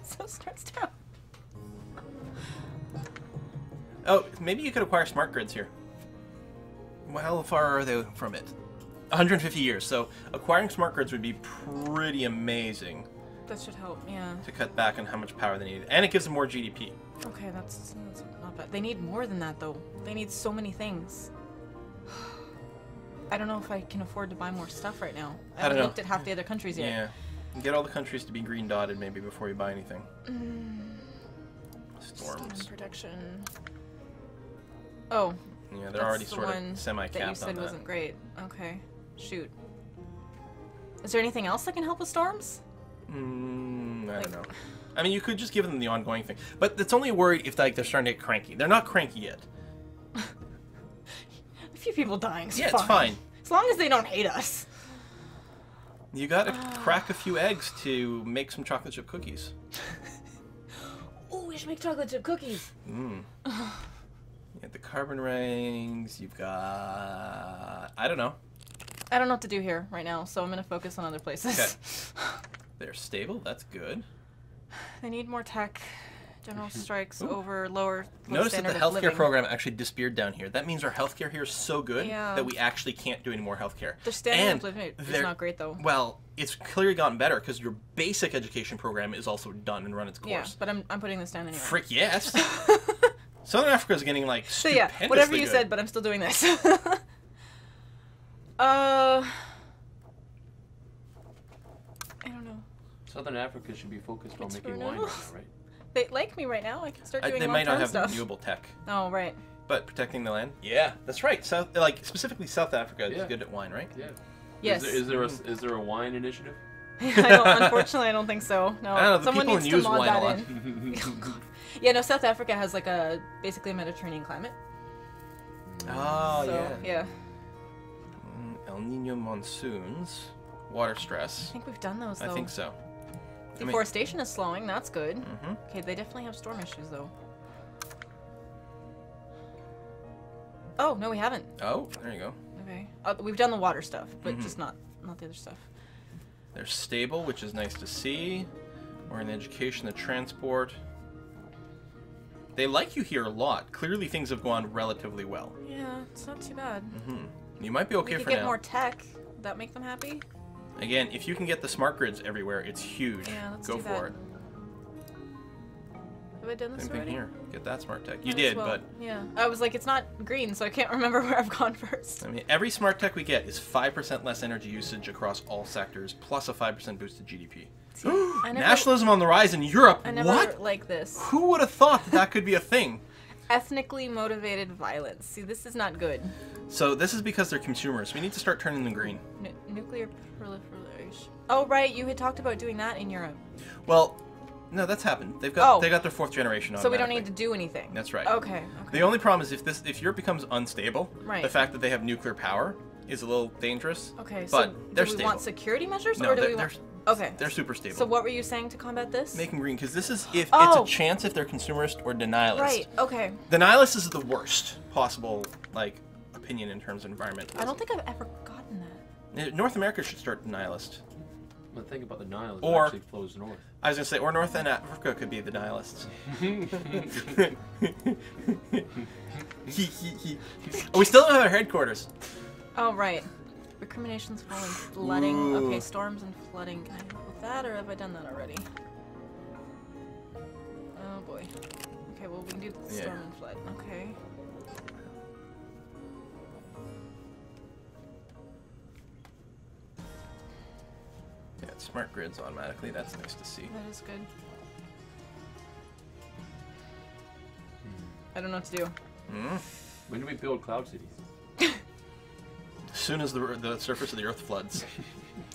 so stressed out. Oh, maybe you could acquire smart grids here. Well, how far are they from it? 150 years, so acquiring smart grids would be pretty amazing. That should help, yeah. To cut back on how much power they need. And it gives them more GDP. Okay, that's not bad. They need more than that, though. They need so many things. I don't know if I can afford to buy more stuff right now. I haven't looked at half the other countries yet. Yeah. Get all the countries to be green dotted, maybe, before you buy anything. Storms. Protection. Oh. Yeah, they're already sort of semi-capped on that. You said wasn't great. Okay. Shoot. Is there anything else that can help with storms? I don't know. I mean, you could just give them the ongoing thing. But it's only worried if like, they're starting to get cranky. They're not cranky yet. A few people dying is fine. It's fine. As long as they don't hate us. You gotta crack a few eggs to make some chocolate chip cookies. Oh, we should make chocolate chip cookies. You got the carbon rings. You've got... I don't know. I don't know what to do here right now, so I'm going to focus on other places. Okay. They're stable. That's good. They need more tech. General strikes over lower notice that the healthcare program actually disappeared down here. That means our healthcare here is so good that we actually can't do any more healthcare. The standard of living is not great, though. Well, it's clearly gotten better because your basic education program is also done and run its course. Yeah, but I'm putting this down anyway. Frick yes. Southern Africa is getting, like, stupendously good. So, yeah, whatever you said, but I'm still doing this. I don't know. Southern Africa should be focused on making wine right now, right? They like me right now. I can start doing stuff. They might not have renewable tech. Oh, right. But protecting the land? Yeah, that's right. South, like, specifically South Africa is good at wine, right? Yeah. Yes. Is there a wine initiative? I don't, unfortunately, I don't think so. No. I don't know, the someone needs to mod that in. Oh, God. Yeah, no, South Africa has, like, a basically a Mediterranean climate. Oh, so, yeah. El Nino monsoons, water stress. I think we've done those, though. I think so. Deforestation is slowing. That's good. Okay, they definitely have storm issues, though. Oh, no, we haven't. Oh, there you go. Okay. We've done the water stuff, but just not the other stuff. They're stable, which is nice to see. We're in education and transport. They like you here a lot. Clearly, things have gone relatively well. Yeah, it's not too bad. You might be okay for now. We could get more tech. Would that make them happy? Again, if you can get the smart grids everywhere, it's huge. Yeah, let's do that. Go for it. Have I done this already? Same thing here. get that smart tech. You did, well, but... Yeah, I was like, it's not green, so I can't remember where I've gone first. I mean, every smart tech we get is 5% less energy usage across all sectors, plus a 5% boost to GDP. See, nationalism on the rise in Europe, I never like this. Who would have thought that, that could be a thing? Ethnically motivated violence. See, this is not good. So this is because they're consumers. We need to start turning them green. Nuclear proliferation. Oh, right. You had talked about doing that in Europe. Well, no, that's happened. They've got they got their 4th generation on. So we don't need to do anything. That's right. Okay, okay. The only problem is if this Europe becomes unstable, the fact that they have nuclear power is a little dangerous. Okay, but so they're do we want security measures or do we want they're super stable. So what were you saying to combat this? Make them green, because this is if it's a chance if they're consumerist or denialist. Right. Okay. Denialist is the worst possible like opinion in terms of environmentalism. I don't think I've ever gotten that. North America should start denialist. The thing about the Nile is it actually flows north. I was gonna say, or North and Africa could be the nihilists. We still don't have our headquarters. Oh right. Recriminations, falling, flooding. Ooh. Okay, storms and flooding. Can I help with that, or have I done that already? Oh boy. Okay, well we can do the storm and flood. Okay. Yeah, it's smart grids automatically. That's nice to see. That is good. I don't know what to do. When do we build cloud cities? As soon as the surface of the earth floods.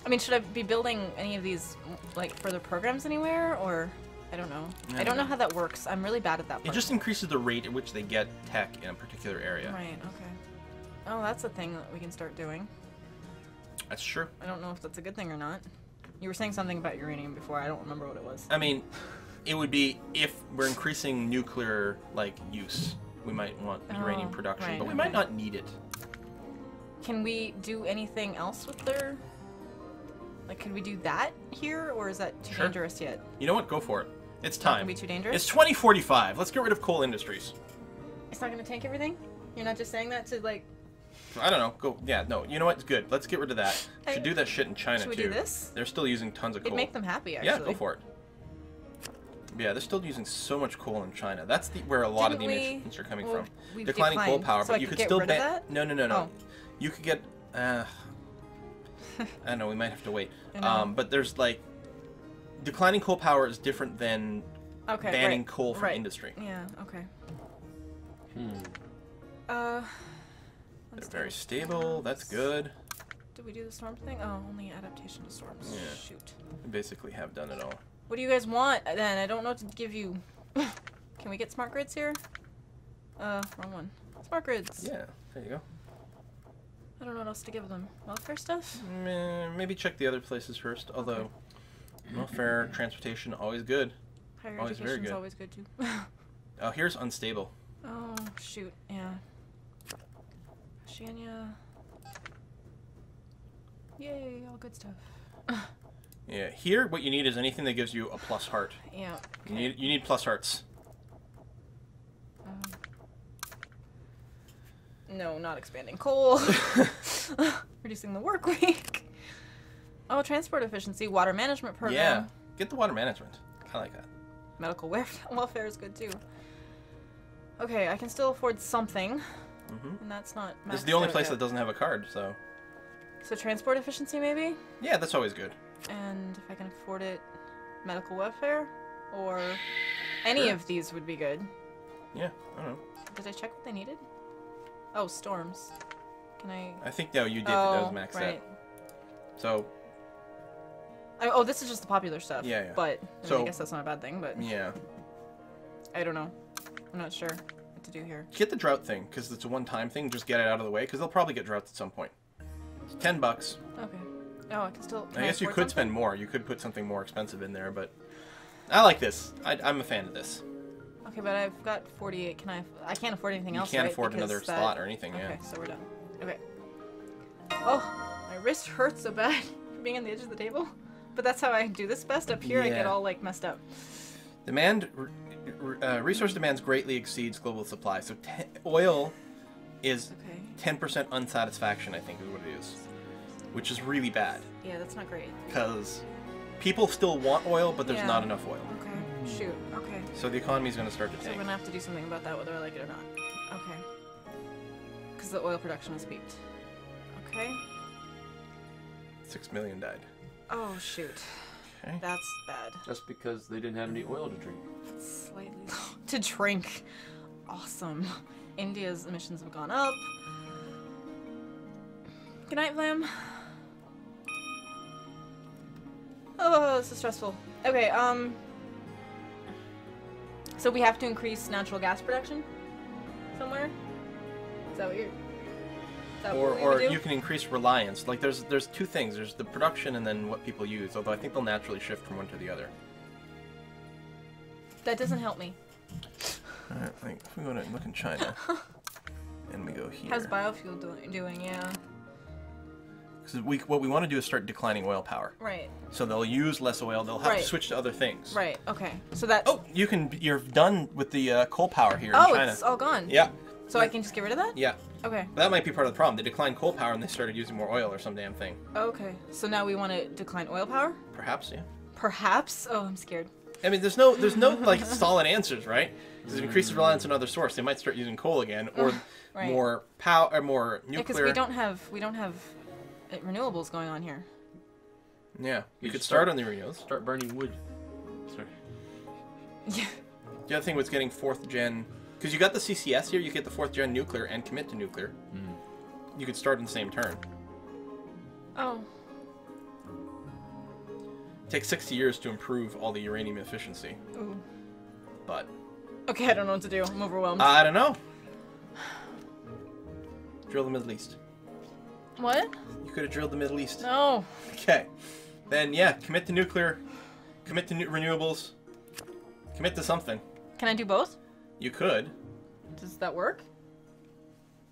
I mean, should I be building any of these like further programs anywhere, or I don't know. I don't know how that works. I'm really bad at that part. It just increases the rate at which they get tech in a particular area. Right. Okay. Oh, that's a thing that we can start doing. That's true. I don't know if that's a good thing or not. You were saying something about uranium before. I don't remember what it was. I mean, it would be if we're increasing nuclear like use, we might want uranium production, but we might not need it. Can we do anything else with their? Like, can we do that here, or is that too dangerous yet? You know what? Go for it. It's time. Not gonna be too dangerous. It's 2045. Let's get rid of coal industries. It's not going to tank everything. You're not just saying that to like. I don't know. Go. Yeah, no. You know what? It's good. Let's get rid of that. We should do that shit in China, too. Should we do this? They're still using tons of coal. It'd make them happy, actually. Yeah, go for it. Yeah, they're still using so much coal in China. That's the, where a lot of the emissions are coming from. Declining coal power, so but you could still ban... No, no, no, no. Oh. You could get... I don't know. We might have to wait. But there's, like... Declining coal power is different than banning coal from industry. Yeah, okay. They're very stable. That's good. Did we do the storm thing? Oh, only adaptation to storms. Yeah. Shoot. We basically have done it all. What do you guys want, then? I don't know what to give you. Can we get smart grids here? Wrong one. Smart grids. Yeah, there you go. I don't know what else to give them. Welfare stuff? Maybe check the other places first, although welfare, transportation, always good. Higher education's always good, too. Oh, here's unstable. Oh, shoot. Yeah. Shania. Yay, all good stuff. Yeah, here what you need is anything that gives you a plus heart. Yeah. Okay. You need plus hearts. No, not expanding coal. Reducing the work week. Oh, transport efficiency, water management program. Yeah, get the water management. I like that. Medical welfare is good too. Okay, I can still afford something. And that's not. This is the only place that doesn't have a card, so. So transport efficiency, maybe. Yeah, that's always good. And if I can afford it, medical welfare, or any of these would be good. Yeah, I don't know. Did I check what they needed? Oh, storms. Can I? I think no, you did. That was maxed out. So. Oh, this is just the popular stuff. Yeah, yeah. But I mean, I guess that's not a bad thing. But yeah. I don't know. I'm not sure. To do here. Get the drought thing, because it's a one-time thing. Just get it out of the way, because they'll probably get droughts at some point. It's $10. Okay. Oh, I can still... I guess you could spend more. You could put something more expensive in there, but... I like this. I'm a fan of this. Okay, but I've got 48. Can I can't afford anything else, right? You can't afford another slot or anything, yeah. Okay, so we're done. Okay. Oh, my wrist hurts so bad from being on the edge of the table. But that's how I do this best. Up here, I get all, like, messed up. Demand... resource demands greatly exceeds global supply, so oil is 10% unsatisfaction, I think is what it is, which is really bad. Yeah, that's not great. Because people still want oil, but there's not enough oil. Okay. Shoot, okay. So the economy's gonna start to tank. So we're gonna have to do something about that whether I like it or not. Okay. Because the oil production has peaked. Okay. 6 million died. Oh, shoot. Okay. That's bad. That's because they didn't have any oil to drink. Slightly. To drink. Awesome. India's emissions have gone up. Good night, Vlam. Oh, this is stressful. Okay, so we have to increase natural gas production somewhere? Is that what you're... Or you can increase reliance. Like, there's two things. There's the production and then what people use, although I think they'll naturally shift from one to the other. That doesn't help me. Alright, like, if we go to look in China, and we go here... How's biofuel doing? Yeah. Because what we want to do is start declining oil power. Right. So they'll use less oil, they'll have to switch to other things. Right, okay. So that's... Oh, you can... You're done with the coal power here in China. Oh, it's all gone. Yeah. So I can just get rid of that? Yeah. Okay. That might be part of the problem. They declined coal power and they started using more oil or some damn thing. Okay. So now we want to decline oil power? Perhaps, yeah. Perhaps? Oh, I'm scared. I mean, there's no like solid answers, right? Because it increases reliance on other source. They might start using coal again or more power or more nuclear. Because we don't have renewables going on here. Yeah. You could start on the renewables. Start burning wood. Sorry. Yeah. The other thing was getting 4th gen. Because you got the CCS here, you get the 4th gen nuclear and commit to nuclear. You could start in the same turn. Oh. It takes 60 years to improve all the uranium efficiency. Ooh. But. Okay, I don't know what to do. I'm overwhelmed. I don't know. Drill the Middle East. What? You could have drilled the Middle East. No. Okay. Then, yeah, commit to nuclear, commit to renewables, commit to something. Can I do both? You could. Does that work?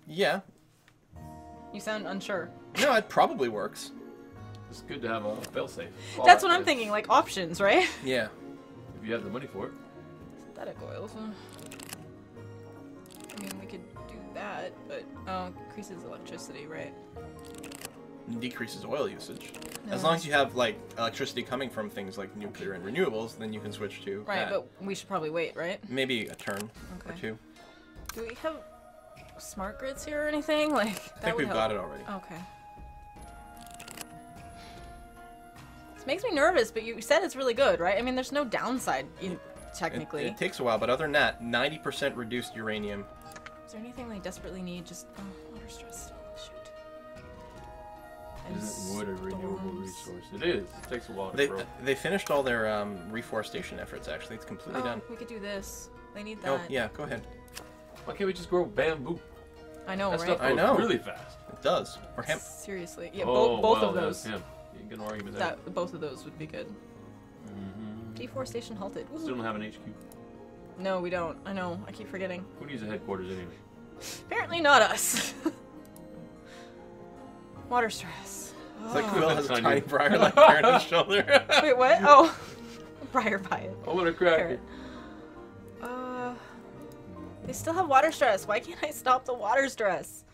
Yeah. You sound unsure. No, it probably works. It's good to have a failsafe. That's what I'm thinking, like options, right? Yeah. If you have the money for it. Synthetic oils. I mean, we could do that, but increases electricity, right? Decreases oil usage. No. As long as you have like electricity coming from things like nuclear and renewables, then you can switch to that. But we should probably wait, right? Maybe a turn or two. Do we have smart grids here or anything? Like I think we've got it already. Okay. This makes me nervous, but you said it's really good, right? I mean, there's no downside technically. It takes a while, but other than that, 90% reduced uranium. Is there anything they desperately need? Just water stress. Is it wood a renewable resource? It is. It takes a while to grow. They finished all their reforestation efforts, actually. It's completely done. We could do this. They need that. Oh, yeah, go ahead. Why can't we just grow bamboo? I know, right? I know. Really fast. It does. Or hemp. Seriously. Yeah, both of those. That was hemp. You can get an argument there. Both of those would be good. Deforestation halted. Woo. Still don't have an HQ. No, we don't. I know. I keep forgetting. Who needs a headquarters anyway? Apparently not us. Water stress. It's like Quill has a tiny briar like on his shoulder. Wait, what? Oh. Briar by it. I want to crack it. They still have water stress. Why can't I stop the water stress?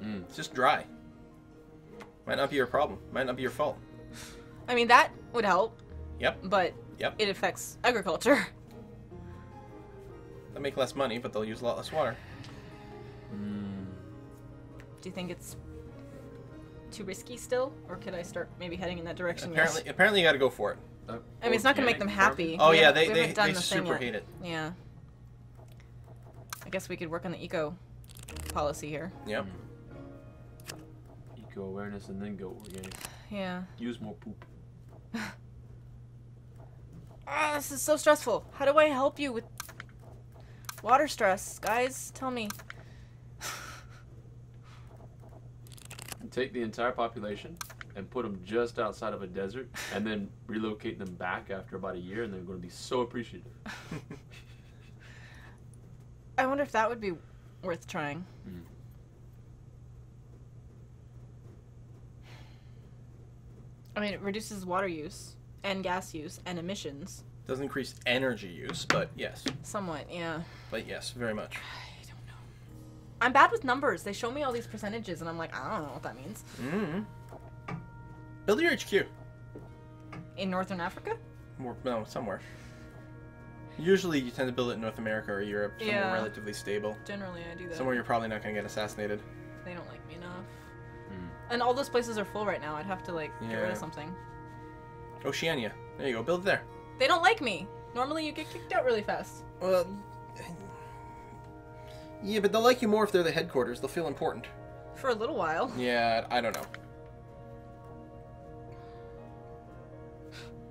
It's just dry. Might not be your problem. Might not be your fault. I mean, that would help. Yep. But it affects agriculture. They'll make less money, but they'll use a lot less water. Do you think it's too risky still, or could I start maybe heading in that direction? Apparently you got to go for it. I mean, it's not gonna make them happy. Oh yeah, they super hate it. Yeah. I guess we could work on the eco policy here. Yep. Eco awareness and then go organic. Yeah. Use more poop. Ah, this is so stressful. How do I help you with water stress, guys? Tell me. Take the entire population and put them just outside of a desert and then relocate them back after about a year and they're going to be so appreciative. I wonder if that would be worth trying. I mean, it reduces water use and gas use and emissions. It doesn't increase energy use, but yes. Somewhat, yeah. But yes, very much. I'm bad with numbers. They show me all these percentages, and I'm like, I don't know what that means. Build your HQ. In Northern Africa? No, somewhere. Usually you tend to build it in North America or Europe, somewhere relatively stable. Generally, I do that. Somewhere you're probably not going to get assassinated. They don't like me enough. Mm. And all those places are full right now. I'd have to, like, get rid of something. Oceania. There you go. Build it there. They don't like me. Normally you get kicked out really fast. Well, yeah, but they'll like you more if they're the headquarters. They'll feel important. For a little while. Yeah, I don't know.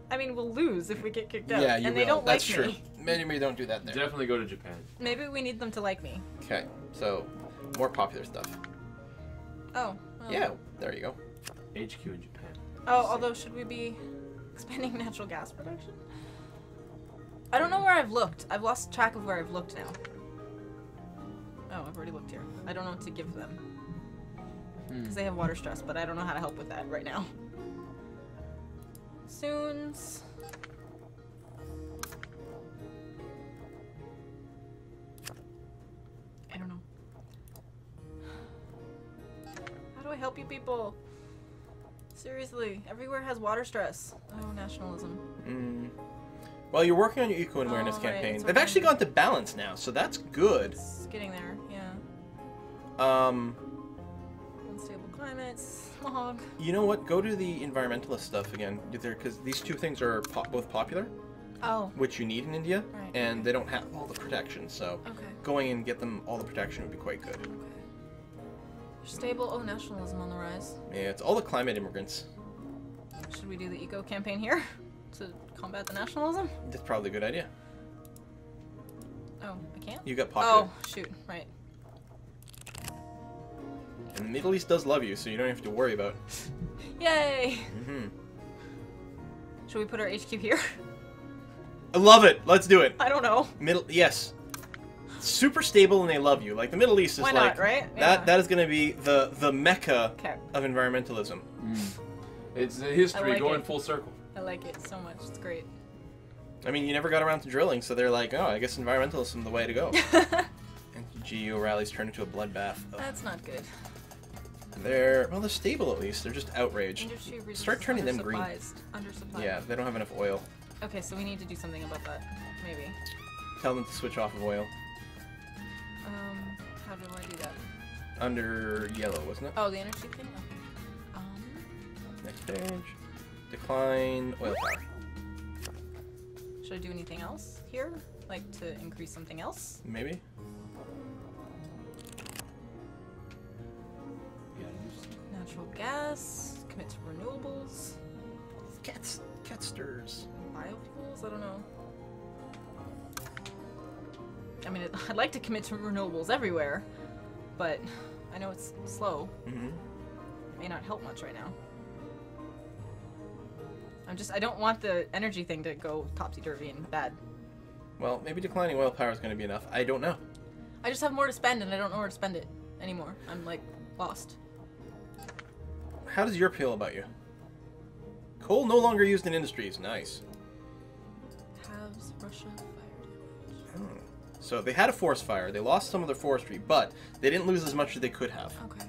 I mean, we'll lose if we get kicked out. Yeah, you and they don't like me. That's true. Maybe don't do that there. Definitely go to Japan. Maybe we need them to like me. Okay, so more popular stuff. Oh. Well. Yeah, there you go. HQ in Japan. Oh, although should we be expanding natural gas production? I don't know where I've looked. I've lost track of where I've looked now. Oh, I've already looked here. I don't know what to give them. Because they have water stress, but I don't know how to help with that right now. Soons. I don't know. How do I help you people? Seriously, everywhere has water stress. Oh, nationalism. Mm. Well, you're working on your eco-awareness campaign. Right. They've actually gone to balance now, so that's good. It's getting there, yeah. Unstable climates, smog. You know what? Go to the environmentalist stuff again, because these two things are both popular. Oh. Which you need in India, right. And they don't have all the protection, so going and get them all the protection would be quite good. Okay. Stable. Oh, nationalism on the rise. Yeah, it's all the climate immigrants. Should we do the eco campaign here? To combat the nationalism? That's probably a good idea. Oh, I can't? You got popular. Oh, shoot. Right. And the Middle East does love you, so you don't have to worry about it. Yay! Mm-hmm. Should we put our HQ here? I love it! Let's do it! I don't know. Yes. Super stable and they love you. Like, the Middle East is like... Why not, right? Yeah. That is going to be the mecca of environmentalism. Mm. It's history going full circle. I like it so much. It's great. I mean, you never got around to drilling, so they're like, oh, I guess environmentalism is the way to go. And GU rallies turn into a bloodbath. Oh. That's not good. Well, they're stable at least. They're just outraged. Start turning them green. Undersupplied. Yeah, they don't have enough oil. Okay, so we need to do something about that. Maybe. Tell them to switch off of oil. How do I do that? Under yellow, wasn't it? Oh, the energy thing? Okay. Next page. Decline oil power. Should I do anything else here? Like to increase something else? Maybe. Natural gas. Commit to renewables. Cat stirs. Biofuels? I don't know. I mean, I'd like to commit to renewables everywhere, but I know it's slow. Mm-hmm. It may not help much right now. I don't want the energy thing to go topsy-turvy and bad. Well, maybe declining oil power is going to be enough. I don't know. I just have more to spend, and I don't know where to spend it anymore. I'm, like, lost. How does Europe feel about you? Coal no longer used in industries. Nice. Has Russia fire damage? Oh. So they had a forest fire. They lost some of their forestry, but they didn't lose as much as they could have. Okay.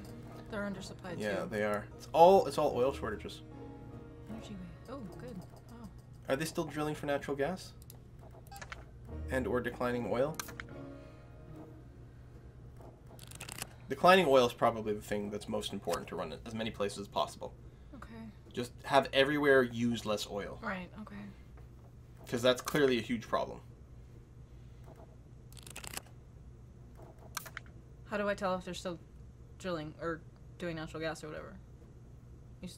They're undersupplied, too. Yeah, they are. It's all oil shortages. Energy waste. Oh, good. Wow. Are they still drilling for natural gas? And or declining oil? Declining oil is probably the thing that's most important to run in as many places as possible. Okay. Just have everywhere use less oil. Right, okay. Because that's clearly a huge problem. How do I tell if they're still drilling or doing natural gas or whatever?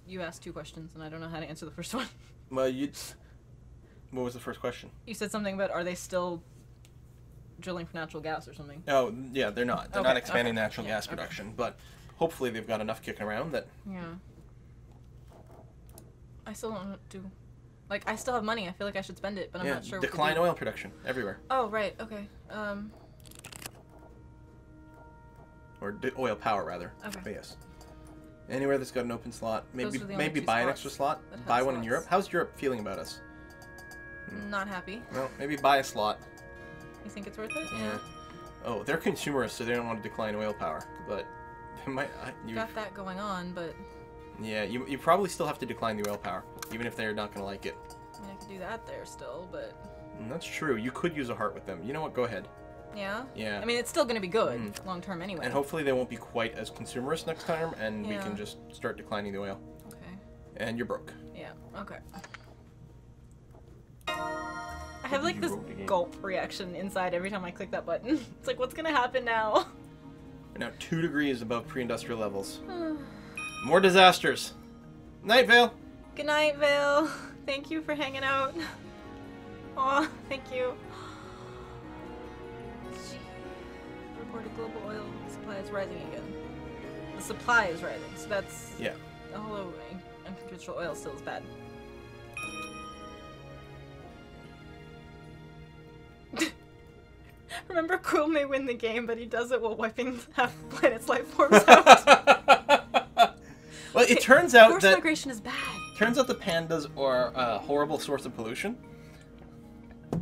You asked two questions, and I don't know how to answer the first one. Well, what was the first question? You said something about, are they still drilling for natural gas or something? Oh, yeah, they're not. They're not expanding natural gas production, but hopefully they've got enough kicking around that... Yeah. I still don't do... Like, I still have money. I feel like I should spend it, but I'm not sure what to do. Decline oil production everywhere. Oh, right. Okay. Or oil power, rather. Okay. But yes. Anywhere that's got an open slot. Maybe buy an extra slot. Buy one in Europe. How's Europe feeling about us? Not happy. Well, maybe buy a slot. You think it's worth it? Yeah. Oh, they're consumerist, so they don't want to decline oil power. But they might... You've got that going on, but... Yeah, you probably still have to decline the oil power. even if they're not going to like it. I mean, I could do that there still, but... And that's true. You could use a heart with them. You know what? Go ahead. Yeah? Yeah. I mean, it's still going to be good long term anyway. And hopefully they won't be quite as consumerist next time, and we can just start declining the oil. Okay. And you're broke. Yeah. Okay. I have like this gulp reaction inside every time I click that button. It's like, what's going to happen now? We're now 2 degrees above pre-industrial levels. More disasters. Night, Vale. Good night, Vale. Thank you for hanging out. Aw, thank you. Gee. Reported global oil supply is rising again. The supply is rising, so that's... Yeah. The whole unconventional oil still is bad. Remember, Quill may win the game, but he does it while wiping half the planet's life forms out. Well, it turns out that... Forced migration is bad. Turns out the pandas are a horrible source of pollution.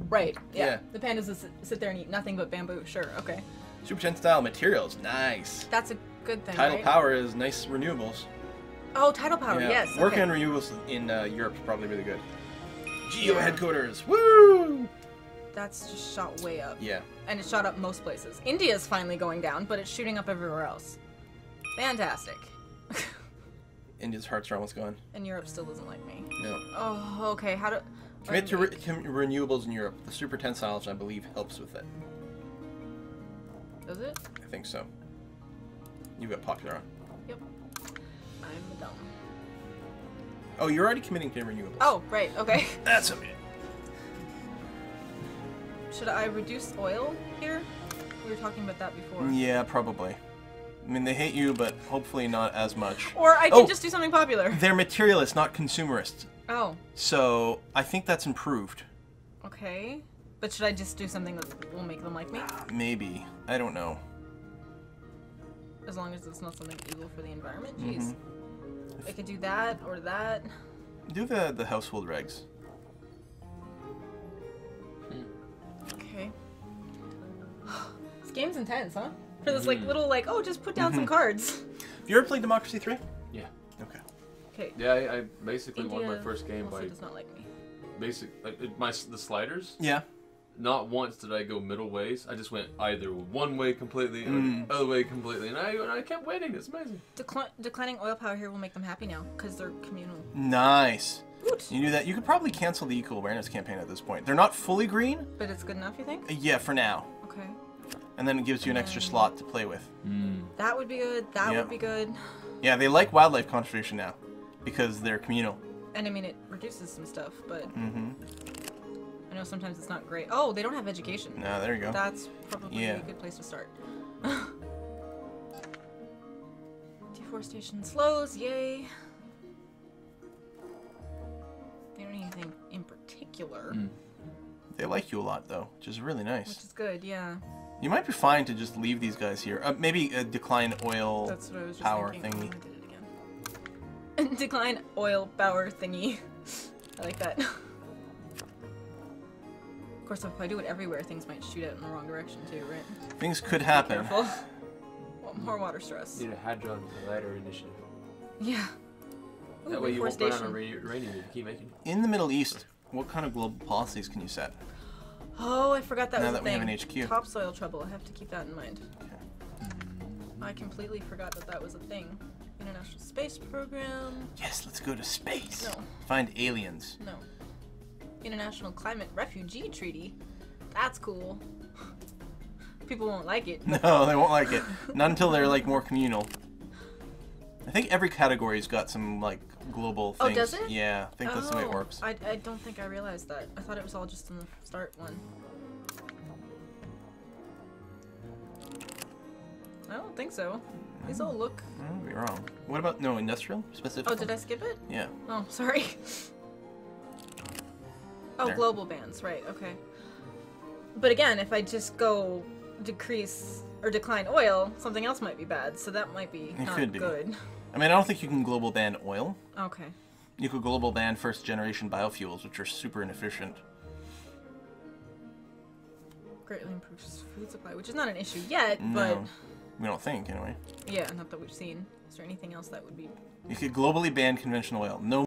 Right, yeah. The pandas sit there and eat nothing but bamboo. Sure, okay. Super Gen style materials, nice. That's a good thing, tidal power is nice renewables. Oh, tidal power, yes. Working on renewables in Europe is probably really good. Geo headquarters, woo! That's just shot way up. Yeah. And it shot up most places. India's finally going down, but it's shooting up everywhere else. Fantastic. India's hearts are almost gone. And Europe still doesn't like me. No. Oh, okay. How do... Commit to renewables in Europe. The Super Tensile, I believe, helps with it. Does it? I think so. You got popular on. Yep. I'm dumb. Oh, you're already committing to renewables. Oh, right. Okay. That's okay. Should I reduce oil here? We were talking about that before. Yeah, probably. I mean, they hate you, but hopefully not as much. Or I could just do something popular. They're materialist, not consumerist. Oh. So, I think that's improved. Okay. But should I just do something that will make them like me? Maybe. I don't know. As long as it's not something evil for the environment? Jeez. I could do that, or that. Do the household regs. Okay. This game's intense, huh? For this like little like, oh, just put down some cards. Have you ever played Democracy 3? Yeah. Okay. Okay. Yeah, I basically won my first game by... Does not like me. The sliders? Yeah. Not once did I go middle ways. I just went either one way completely or the other way completely, and I kept winning. It's amazing. Declining oil power here will make them happy now because they're communal. Nice. You knew that. You could probably cancel the Equal Awareness campaign at this point. They're not fully green. But it's good enough, you think? Yeah, for now. Okay. And then it gives you an extra slot to play with. That would be good. That would be good. Yeah, they like wildlife conservation now because they're communal. And I mean, it reduces some stuff, but I know sometimes it's not great. Oh, they don't have education. No, there you go. That's probably a good place to start. Deforestation slows. Yay. They don't need anything in particular. They like you a lot, though, which is really nice. Which is good, yeah. You might be fine to just leave these guys here. Maybe a decline oil power thingy. I did it again. Decline oil power thingy. I like that. Of course, if I do it everywhere, things might shoot out in the wrong direction too, right? Things could happen. Be careful. Well, more water stress. You need a hadron collider initiative. Yeah. Ooh, that way you won't burn on a uranium. You keep making. In the Middle East, what kind of global policies can you set? Oh, I forgot that was a thing. Now that we have an HQ. Topsoil trouble. I have to keep that in mind. Okay. I completely forgot that that was a thing. International Space Program. Yes, let's go to space. No. Find aliens. No. International Climate Refugee Treaty. That's cool. People won't like it. No, they won't like it. Not until they're like more communal. I think every category's got some like global things. Oh, does it? Yeah, I think that's the way it works. I don't think I realized that. I thought it was all just in the start one. I don't think so. These all look. I might be wrong. What about industrial specifically? Oh, did I skip it? Yeah. Oh, sorry. Global bans, right? Okay. But again, if I just go decrease or decline oil, something else might be bad. So that might be not good. I mean, I don't think you can global ban oil. Okay. You could global ban first-generation biofuels, which are super inefficient. Greatly improves food supply, which is not an issue yet, but... We don't think, anyway. Yeah, not that we've seen. Is there anything else that would be... You could globally ban conventional oil. No